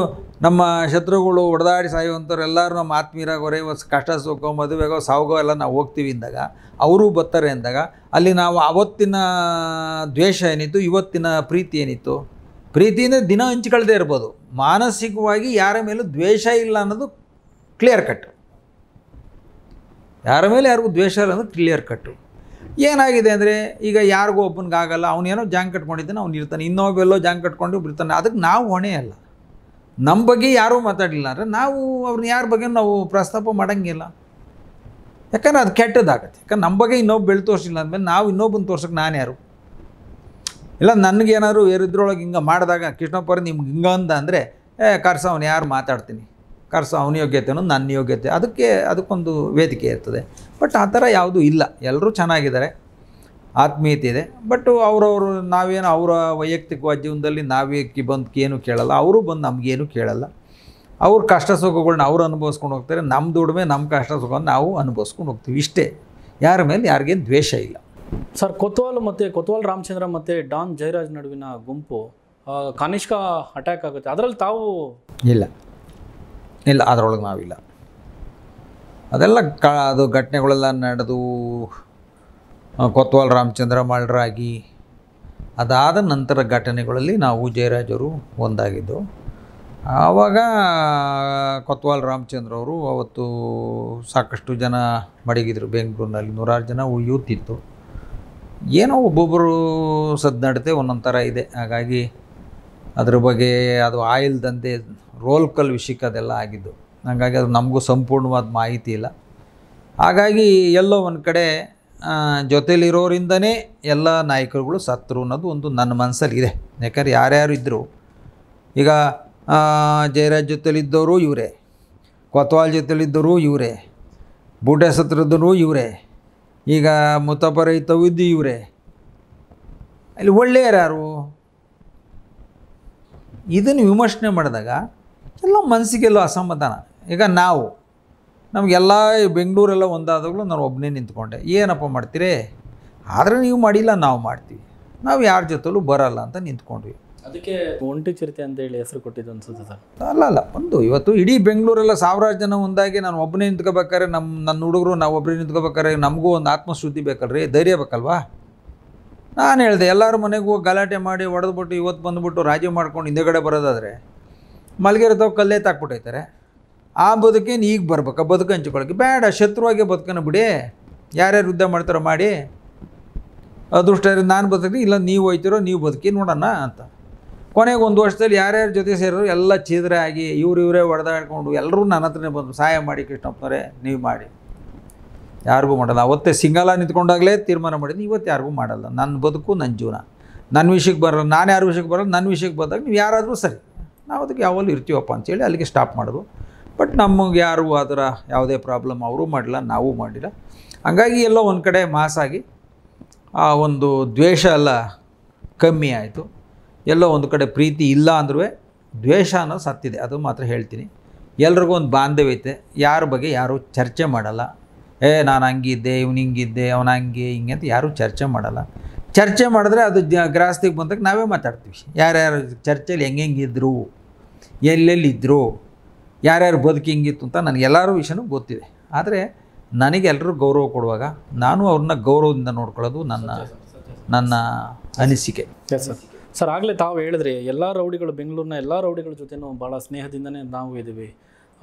ನಮ್ಮ ಶತ್ರುಗಳು ಹೊಡೆದಾಡಿ ಸಾಯುವಂಥವ್ರು ಎಲ್ಲರೂ ನಮ್ಮ ಆತ್ಮೀಯರಾಗೋರೆ. ಇವತ್ತು ಕಷ್ಟ ಸುಖ ಮದುವೆಗೋ ಸಾವುಗೋ ಎಲ್ಲ ನಾವು ಹೋಗ್ತೀವಿ ಅಂದಾಗ ಅವರೂ ಬರ್ತಾರೆ ಅಂದಾಗ ಅಲ್ಲಿ ನಾವು ಅವತ್ತಿನ ದ್ವೇಷ ಏನಿತ್ತು, ಇವತ್ತಿನ ಪ್ರೀತಿ ಏನಿತ್ತು? ಪ್ರೀತಿಯಿಂದ ದಿನ ಹಂಚಿಕೊಳ್ಳದೇ ಇರ್ಬೋದು, ಮಾನಸಿಕವಾಗಿ ಯಾರ ಮೇಲೂ ದ್ವೇಷ ಇಲ್ಲ ಅನ್ನೋದು ಕ್ಲಿಯರ್ ಕಟ್ಟು. ಯಾರ ಮೇಲೆ ಯಾರಿಗೂ ದ್ವೇಷ ಇಲ್ಲ ಅನ್ನೋದು ಕ್ಲಿಯರ್ ಕಟ್ಟು. ಏನಾಗಿದೆ ಅಂದರೆ, ಈಗ ಯಾರಿಗೂ ಒಬ್ಬನಿಗಾಗಲ್ಲ, ಅವನೇನೋ ಜಾಂಗ್ ಕಟ್ಕೊಂಡಿದ್ದಾನೆ, ಅವ್ನು ಇರ್ತಾನೆ, ಇನ್ನೊಬ್ಬೆಲ್ಲೋ ಜಾಂಗ್ ಕಟ್ಕೊಂಡು ಇರ್ತಾನೆ, ಅದಕ್ಕೆ ನಾವು ಹೊಣೆ ಅಲ್ಲ. ನಮ್ಮ ಬಗ್ಗೆ ಯಾರೂ ಮಾತಾಡಲಿಲ್ಲ ಅಂದರೆ ನಾವು ಅವ್ರನ್ನ ಯಾರ ಬಗ್ಗೆ ನಾವು ಪ್ರಸ್ತಾಪ ಮಾಡೋಂಗಿಲ್ಲ, ಯಾಕಂದರೆ ಅದು ಕೆಟ್ಟದಾಗತ್ತೆ. ಯಾಕಂದ್ರೆ ನಮ್ಮ ಬಗ್ಗೆ ಇನ್ನೊಬ್ಬ ಬೆಳೆ ತೋರಿಸಿಲ್ಲ ಅಂದಮೇಲೆ ನಾವು ಇನ್ನೊಬ್ಬನ ತೋರ್ಸೋಕ್ಕೆ ನಾನು ಯಾರು? ಇಲ್ಲ ನನಗೇನಾದ್ರು ಯಾರಿದ್ರೊಳಗೆ ಹಿಂಗೆ ಮಾಡಿದಾಗ ಕೃಷ್ಣಪ್ಪ ಅವ್ರು ನಿಮ್ಗೆ ಹಿಂಗೆ ಅಂದ ಅಂದರೆ, ಕರ್ಸ ಅವ್ನು ಯಾರು ಮಾತಾಡ್ತೀನಿ, ಕರ್ಸ ಅವನ ಯೋಗ್ಯತೆ ಅನ್ನೋದು ನನ್ನ ಯೋಗ್ಯತೆ, ಅದಕ್ಕೊಂದು ವೇದಿಕೆ ಇರ್ತದೆ. ಬಟ್ ಆ ಥರ ಯಾವುದೂ ಇಲ್ಲ, ಎಲ್ಲರೂ ಚೆನ್ನಾಗಿದ್ದಾರೆ, ಆತ್ಮೀಯತೆ ಇದೆ. ಬಟ್ ಅವರವರು ನಾವೇನು ಅವರ ವೈಯಕ್ತಿಕ ಜೀವನದಲ್ಲಿ ನಾವೇ ಬಂದು ಏನು ಕೇಳಲ್ಲ, ಅವರು ಬಂದು ನಮಗೇನು ಕೇಳಲ್ಲ. ಅವ್ರ ಕಷ್ಟ ಸುಖಗಳನ್ನ ಅವ್ರು ಅನುಭವಿಸ್ಕೊಂಡು ಹೋಗ್ತಾರೆ, ನಮ್ಮ ದುಡಿಮೆ ನಮ್ಮ ಕಷ್ಟ ಸುಖವನ್ನು ನಾವು ಅನುಭವಿಸ್ಕೊಂಡು ಹೋಗ್ತೀವಿ, ಇಷ್ಟೇ. ಯಾರ ಮೇಲೆ ಯಾರಿಗೇನು ದ್ವೇಷ ಇಲ್ಲ ಸರ್. ಕೊತ್ವಾಲ್ ರಾಮಚಂದ್ರ ಮತ್ತು ಡಾನ್ ಜೈರಾಜ್ ನಡುವಿನ ಗುಂಪು ಕಾನಿಷ್ಕ ಅಟ್ಯಾಕ್ ಆಗುತ್ತೆ, ಅದರಲ್ಲಿ ತಾವು ಇಲ್ಲ ಇಲ್ಲ ಅದರೊಳಗೆ ನಾವಿಲ್ಲ. ಅದೆಲ್ಲ ಅದು ಘಟನೆಗಳೆಲ್ಲ ನಡೆದು ಕೊತ್ವಾಲ್ ರಾಮಚಂದ್ರ ಮರ್ಡರಾಗಿ ಅದಾದ ನಂತರ ಘಟನೆಗಳಲ್ಲಿ ನಾವು ಜಯರಾಜರು ಒಂದಾಗಿದ್ದು. ಆವಾಗ ಕೊತ್ವಾಲ್ ರಾಮಚಂದ್ರ ಅವರು ಅವತ್ತು ಸಾಕಷ್ಟು ಜನ ಮಡಗಿದ್ರು ಬೆಂಗಳೂರಿನಲ್ಲಿ, 100 ಜನ ಉಳಿಯುತ್ತಿತ್ತು. ಏನೋ ಒಬ್ಬೊಬ್ಬರು ಸದ್ದು ನಡತೆ ಒಂದೊಂದು ಥರ ಇದೆ, ಹಾಗಾಗಿ ಅದ್ರ ಬಗ್ಗೆ ಅದು ಆಯಿಲ್ ದಂಧೆ ರೋಲ್ಕಲ್ ವಿಷಯಕ್ಕೆ ಅದೆಲ್ಲ ಆಗಿದ್ದು, ಹಾಗಾಗಿ ಅದು ನಮಗೂ ಸಂಪೂರ್ಣವಾದ ಮಾಹಿತಿ ಇಲ್ಲ. ಹಾಗಾಗಿ ಎಲ್ಲೋ ಒಂದು ಕಡೆ ಜೊತೆಲಿರೋರಿಂದನೇ ಎಲ್ಲ ನಾಯಕರುಗಳು ಸತ್ರು ಅನ್ನೋದು ಒಂದು ನನ್ನ ಮನಸ್ಸಲ್ಲಿದೆ. ಯಾಕಂದರೆ ಯಾರ್ಯಾರು ಇದ್ದರು, ಈಗ ಜಯರಾಜ್ ಜೊತೆಲಿದ್ದವರು ಇವರೇ, ಕೊತ್ವಾಲ್ ಜೊತೆಲಿದ್ದವರು ಇವರೇ, ಬೂಟೆ ಸತ್ರದವರು ಇವರೇ, ಈಗ ಮುತ್ತಪ್ಪ ರೈ ತವಿದ್ದು ಇವರೇ. ಅಲ್ಲಿ ಒಳ್ಳೆಯರ್ಯಾರು? ಇದನ್ನು ವಿಮರ್ಶೆ ಮಾಡಿದಾಗ ಎಲ್ಲ ಮನಸ್ಸಿಗೆಲ್ಲೋ ಅಸಮಾಧಾನ. ಈಗ ನಾವು ನಮಗೆಲ್ಲ ಬೆಂಗಳೂರೆಲ್ಲ ಒಂದಾದಾಗಲೂ ನಾನು ಒಬ್ಬನೇ ನಿಂತ್ಕೊಂಡೆ, ಏನಪ್ಪ ಮಾಡ್ತೀರಿ, ಆದರೆ ನೀವು ಮಾಡಿಲ್ಲ ನಾವು ಮಾಡ್ತೀವಿ, ನಾವು ಯಾರ ಜೊತೆಲೂ ಬರಲ್ಲ ಅಂತ ನಿಂತ್ಕೊಂಡ್ವಿ. ಅದಕ್ಕೆ ಒಂಟಿ ಚಿರತೆ ಅಂತ ಹೇಳಿ ಹೆಸರು ಕೊಟ್ಟಿದ್ದು ಅನ್ಸುತ್ತೆ ಸರ್. ಅಲ್ಲ ಒಂದು ಇವತ್ತು ಇಡೀ ಬೆಂಗಳೂರೆಲ್ಲ ಸಾವಿರಾರು ಜನ ಒಂದಾಗಿ ನಾನು ಒಬ್ಬನೇ ನಿಂತ್ಕೋಬೇಕಾದ್ರೆ, ನನ್ನ ಹುಡುಗರು ನಾವು ಒಬ್ಬರೇ ನಿಂತ್ಕೋಬೇಕಾದ್ರೆ ನಮಗೂ ಒಂದು ಆತ್ಮಶುದ್ಧಿ ಬೇಕಲ್ರಿ, ಧೈರ್ಯ ಬೇಕಲ್ವಾ? ನಾನು ಹೇಳಿದೆ, ಎಲ್ಲರೂ ಮನೆಗೂ ಗಲಾಟೆ ಮಾಡಿ ಹೊಡೆದ್ಬಿಟ್ಟು ಇವತ್ತು ಬಂದುಬಿಟ್ಟು ರಾಜಿ ಮಾಡ್ಕೊಂಡು ಹಿಂದೆಗಡೆ ಬರೋದಾದರೆ ಮಲ್ಗೆರೆ ತಾವು ಕಲ್ಲೇ ತಾಕ್ಬಿಟ್ಟೈತಾರೆ. ಆ ಬದುಕೇನು ಈಗ ಬರ್ಬೇಕಾ? ಬದುಕು ಹಂಚ್ಕೊಳ್ಳೋಕ್ಕೆ ಬೇಡ, ಶತ್ರುವಾಗೆ ಬದುಕನ್ನು ಬಿಡಿ. ಯಾರ್ಯಾರು ಯುದ್ಧ ಮಾಡ್ತಾರೋ ಮಾಡಿ, ಅದೃಷ್ಟ ನಾನು ಬದುಕಿ ಇಲ್ಲ ನೀವು ಹೋಯ್ತಿರೋ ನೀವು ಬದುಕಿ ನೋಡೋಣ ಅಂತ. ಕೊನೆಗೆ 1 ವರ್ಷದಲ್ಲಿ ಯಾರ್ಯಾರ ಜೊತೆ ಸೇರಿದ್ರು ಎಲ್ಲ ಛಿದ್ರೆ ಆಗಿ ಇವರೇ ಹೊಡೆದಾಡ್ಕೊಂಡು ಎಲ್ಲರೂ ನನ್ನ ಹತ್ರನೇ ಬಂದು ಸಹಾಯ ಮಾಡಿ ಕೃಷ್ಣಪ್ಪನವರೇ ನೀವು ಮಾಡಿ. ಯಾರಿಗೂ ಮಾಡಲ್ಲ, ಅವತ್ತೇ ಸಿಂಗಲ ನಿಂತ್ಕೊಂಡಾಗಲೇ ತೀರ್ಮಾನ ಮಾಡಿದ್ನಿ, ಇವತ್ತು ಯಾರಿಗೂ ಮಾಡಲ್ಲ. ನನ್ನ ಬದುಕು ನನ್ನ ಜೀವನ, ನನ್ನ ವಿಷಯಕ್ಕೆ ಬರೋಲ್ಲ, ನಾನು ಯಾರ ವಿಷಯಕ್ಕೆ ಬರೋಲ್ಲ, ನನ್ನ ವಿಷಯಕ್ಕೆ ಬಂದಾಗ ನೀವು ಯಾರಾದರೂ ಸರಿ, ನಾವು ಅದಕ್ಕೆ ಯಾವಾಗಲೂ ಇರ್ತೀವಪ್ಪ ಅಂತೇಳಿ ಅಲ್ಲಿಗೆ ಸ್ಟಾಪ್ ಮಾಡೋದು. ಬಟ್ ನಮಗೆ ಯಾರು ಆ ಥರ ಯಾವುದೇ ಪ್ರಾಬ್ಲಮ್ ಅವರೂ ಮಾಡಿಲ್ಲ, ನಾವು ಮಾಡಿಲ್ಲ. ಹಾಗಾಗಿ ಎಲ್ಲೋ ಒಂದು ಕಡೆ ಮಾಸಾಗಿ ಆ ಒಂದು ದ್ವೇಷ ಎಲ್ಲ ಕಮ್ಮಿ ಆಯಿತು. ಎಲ್ಲೋ ಒಂದು ಕಡೆ ಪ್ರೀತಿ ಇಲ್ಲ ಅಂದ್ರೂ ದ್ವೇಷ ಅನ್ನೋದು ಸತ್ತಿದೆ, ಅದು ಮಾತ್ರ ಹೇಳ್ತೀನಿ. ಎಲ್ರಿಗೂ ಒಂದು ಬಾಂಧವ್ಯ ಐತೆ, ಯಾರ ಬಗ್ಗೆ ಯಾರೂ ಚರ್ಚೆ ಮಾಡಲ್ಲ. ನಾನು ಹಂಗಿದ್ದೆ, ಇವ್ನು ಹಿಂಗಿದ್ದೆ, ಅವನು ಹಂಗೆ ಹಿಂಗೆ ಅಂತ ಯಾರೂ ಚರ್ಚೆ ಮಾಡಲ್ಲ. ಚರ್ಚೆ ಮಾಡಿದ್ರೆ ಅದು ಗ್ರಾಹಸ್ತಿಗೆ ಬಂದಾಗ ನಾವೇ ಮಾತಾಡ್ತೀವಿ, ಯಾರ್ಯಾರು ಚರ್ಚೆಯಲ್ಲಿ ಹೆಂಗೆ ಹೆಂಗಿದ್ರು, ಎಲ್ಲೆಲ್ಲಿದ್ದರು, ಯಾರ್ಯಾರು ಬದುಕಿಂಗಿತ್ತು ಅಂತ ನನಗೆಲ್ಲರೂ ವಿಷಯನೂ ಗೊತ್ತಿದೆ. ಆದರೆ ನನಗೆಲ್ಲರೂ ಗೌರವ ಕೊಡುವಾಗ ನಾನು ಅವ್ರನ್ನ ಗೌರವದಿಂದ ನೋಡ್ಕೊಳ್ಳೋದು ನನ್ನ ಅನಿಸಿಕೆ. ಸರ್, ಆಗಲೇ ತಾವು ಹೇಳಿದ್ರಿ ಎಲ್ಲ ರೌಡಿಗಳು, ಬೆಂಗಳೂರಿನ ಎಲ್ಲ ರೌಡಿಗಳ ಜೊತೆನೂ ಭಾಳ ಸ್ನೇಹದಿಂದನೇ ನಾವು ಇದ್ದೀವಿ,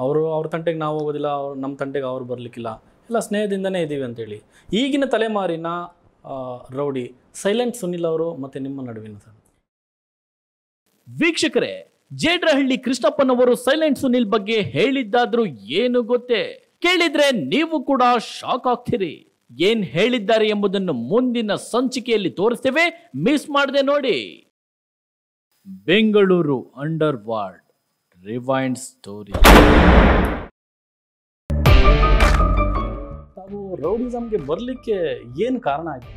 ಅವರು ಅವ್ರ ತಂಟೆಗೆ ನಾವು ಹೋಗೋದಿಲ್ಲ, ಅವ್ರು ನಮ್ಮ ತಂಟೆಗೆ ಅವ್ರು ಬರಲಿಕ್ಕಿಲ್ಲ, ಎಲ್ಲ ಸ್ನೇಹದಿಂದನೇ ಇದ್ದೀವಿ ಅಂತೇಳಿ. ಈಗಿನ ತಲೆಮಾರಿನ ರೌಡಿ ಸೈಲೆಂಟ್ ಸುನಿಲ್ ಅವರು ಮತ್ತು ನಿಮ್ಮ ನಡುವಿನ ಸರ್. ವೀಕ್ಷಕರೇ, ಜೇಡ್ರಹಳ್ಳಿ ಕೃಷ್ಣಪ್ಪನವರು ಸೈಲೆಂಟ್ ಸುನಿಲ್ ಬಗ್ಗೆ ಹೇಳಿದ್ದಾದರೂ ಏನು ಗೊತ್ತೇ? ಕೇಳಿದ್ರೆ ನೀವು ಕೂಡ ಶಾಕ್ ಆಗ್ತೀರಿ. ಏನ್ ಹೇಳಿದ್ದಾರೆ ಎಂಬುದನ್ನು ಮುಂದಿನ ಸಂಚಿಕೆಯಲ್ಲಿ ತೋರಿಸ್ತೇವೆ, ಮಿಸ್ ಮಾಡದೆ ನೋಡಿ. Bengaluru underworld rewind story. ತಾವು ರೌಡಿಸಮ್ಗೆ ಬರಲಿಕ್ಕೆ ಏನು ಕಾರಣ ಆಯಿತು?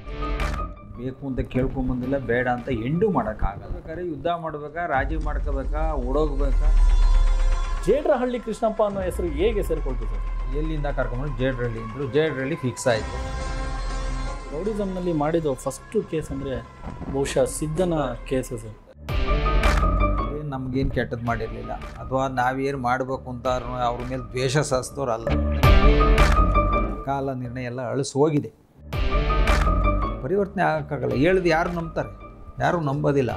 ಬೇಕು ಅಂತ ಕೇಳ್ಕೊಂಬಂದಿಲ್ಲ, ಬೇಡ ಅಂತ ಎಂಡೂ ಮಾಡೋಕ್ಕಾಗಲ್ಲ. ಯುದ್ಧ ಮಾಡಬೇಕಾ, ರಾಜಿ ಮಾಡ್ಕೋಬೇಕಾ, ಓಡೋಗ್ಬೇಕಾ? ಜೇಡ್ರಹಳ್ಳಿ ಕೃಷ್ಣಪ್ಪ ಅನ್ನೋ ಹೆಸರು ಹೇಗೆ ಸೇರಿಕೊಳ್ತಿದೆ? ಎಲ್ಲಿಂದ ಕರ್ಕೊಂಡ್ರು? ಜೇಡ್ರಹಳ್ಳಿ ಅಂದರು, ಜೇಡ್ರಹಳ್ಳಿ ಫಿಕ್ಸ್ ಆಯಿತು. ರೌಡಿಸಮ್ನಲ್ಲಿ ಮಾಡಿದ ಫಸ್ಟು ಕೇಸ್ ಅಂದರೆ ಬಹುಶಃ ಸಿದ್ಧನ ಕೇಸಸ್. ನಮಗೇನು ಕೆಟ್ಟದ್ದು ಮಾಡಿರಲಿಲ್ಲ ಅಥವಾ ನಾವೇನು ಮಾಡಬೇಕು ಅಂತ ಅವ್ರ ಮೇಲೆ ದ್ವೇಷ ಸಾಧಿಸೋರಲ್ಲ. ಕಾಲ ನಿರ್ಣಯ ಎಲ್ಲ ಅಳಿಸಿ ಹೋಗಿದೆ, ಪರಿವರ್ತನೆ ಆಗೋಕ್ಕಾಗಲ್ಲ. ಹೇಳ್ದು ಯಾರು ನಂಬ್ತಾರೆ? ಯಾರೂ ನಂಬೋದಿಲ್ಲ.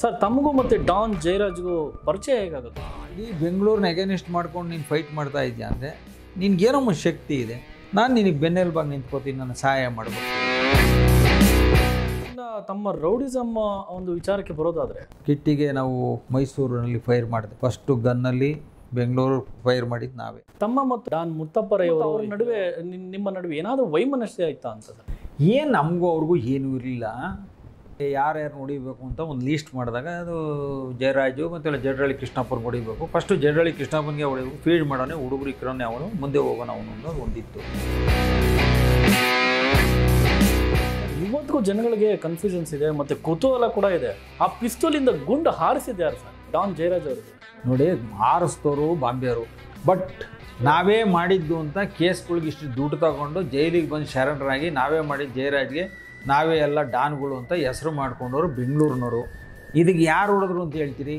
ಸರ್, ತಮಗೂ ಮತ್ತು ಡಾನ್ ಜೈರಾಜ್ಗೂ ಪರಿಚಯ ಹೇಗಾಗುತ್ತೆ? ಈ ಬೆಂಗಳೂರನ್ನ ಎಗೇನಿಸ್ಟ್ ಮಾಡ್ಕೊಂಡು ನೀನು ಫೈಟ್ ಮಾಡ್ತಾ ಇದೆಯಾ ಅಂದರೆ ನಿನಗೇನೋ ಒಂದು ಶಕ್ತಿ ಇದೆ, ನಾನು ನಿನಗೆ ಬೆನ್ನೆಲುಬಾಗಿ ನಿಂತ್ಕೋತೀನಿ, ನನ್ನ ಸಹಾಯ ಮಾಡಬೇಕು. ತಮ್ಮ ರೌಡಿಸಮ್ ಒಂದು ವಿಚಾರಕ್ಕೆ ಬರೋದಾದರೆ, ಕಿಟ್ಟಿಗೆ ನಾವು ಮೈಸೂರಿನಲ್ಲಿ ಫೈರ್ ಮಾಡಿದೆ, ಫಸ್ಟು ಗನ್ನಲ್ಲಿ ಬೆಂಗಳೂರು ಫೈರ್ ಮಾಡಿದ್ದು ನಾವೇ. ತಮ್ಮ ಮತ್ತು ಡಾನ್ ಮುತ್ತಪ್ಪ ರೈ ಅವರ ನಡುವೆ, ನಿಮ್ಮ ನಡುವೆ ಏನಾದರೂ ವೈಮನಸ್ಸೆ ಆಯ್ತಾ ಅಂತ? ಏನು ನಮಗೂ ಅವ್ರಿಗೂ ಏನೂ ಇರಲಿಲ್ಲ. ಯಾರ್ಯಾರು ನೋಡಿಬೇಕು ಅಂತ ಒಂದು ಲೀಸ್ಟ್ ಮಾಡಿದಾಗ ಅದು ಜಯರಾಜು ಮತ್ತು ಜೈದ್ರಹಳ್ಳಿ ಕೃಷ್ಣಪ್ಪನ ಹೊಡಿಬೇಕು, ಫಸ್ಟು ಜೈದ್ರಹಳ್ಳಿ ಕೃಷ್ಣಪ್ಪನಿಗೆ ಹೊಡಿಬೇಕು, ಫೀಲ್ಡ್ ಮಾಡೋಣ, ಹುಡುಗರು ಇಕ್ರೋನೆ, ಅವನು ಮುಂದೆ ಹೋಗೋಣ, ಅವನು ಅನ್ನೋದು ಒಂದಿತ್ತು. ಇವತ್ತಿಗೂ ಜನಗಳಿಗೆ ಕನ್ಫ್ಯೂಷನ್ಸ್ ಇದೆ ಮತ್ತು ಕುತೂಹಲ ಕೂಡ ಇದೆ, ಆ ಪಿಸ್ತೂಲಿಂದ ಗುಂಡು ಹಾರಿಸಿದೆ ಯಾರು ಸರ್? ಡಾನ್ ಜೈರಾಜ್ ಅವರು ನೋಡಿ, ಹಾರಿಸ್ತೋರು ಬಾಂಬೆಯವರು. ಬಟ್ ನಾವೇ ಮಾಡಿದ್ದು ಅಂತ ಕೇಸ್ಗಳಿಗೆ ಇಷ್ಟು ದುಡ್ಡು ತಗೊಂಡು ಜೈಲಿಗೆ ಬಂದು ಶರಣರಾಗಿ ನಾವೇ ಮಾಡಿದ್ದು ಜೈರಾಜ್ಗೆ, ನಾವೇ ಎಲ್ಲ ಡಾನ್ಗಳು ಅಂತ ಹೆಸರು ಮಾಡ್ಕೊಂಡವರು ಬೆಂಗಳೂರಿನವರು. ಇದಕ್ಕೆ ಯಾರು ಹೊಡೆದ್ರು ಅಂತ ಹೇಳ್ತೀರಿ?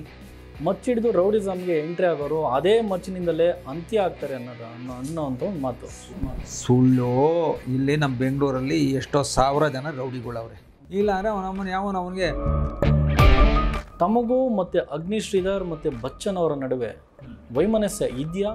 ಮಚ್ಚಿಡಿದು ರೌಡಿಸಮ್ಗೆ ಎಂಟ್ರಿ ಆಗೋರು ಅದೇ ಮಚ್ಚಿನಿಂದಲೇ ಅಂತ್ಯ ಆಗ್ತಾರೆ ಅನ್ನೋಂಥ ಒಂದು ಮಾತು ಸುಳ್ಳು. ಇಲ್ಲಿ ನಮ್ಮ ಬೆಂಗಳೂರಲ್ಲಿ ಎಷ್ಟೋ ಸಾವಿರ ಜನ ರೌಡಿಗಳವ್ರೆ, ಇಲ್ಲ ಅಂದರೆ ಅವನಮ್ಮನ ಯಾವನು ಅವನಿಗೆ. ತಮಗೂ ಮತ್ತು ಅಗ್ನಿ ಶ್ರೀಧರ್ ಮತ್ತು ಬಚ್ಚನ್ ಅವರ ನಡುವೆ ವೈಮನಸ್ಯ ಇದೆಯಾ?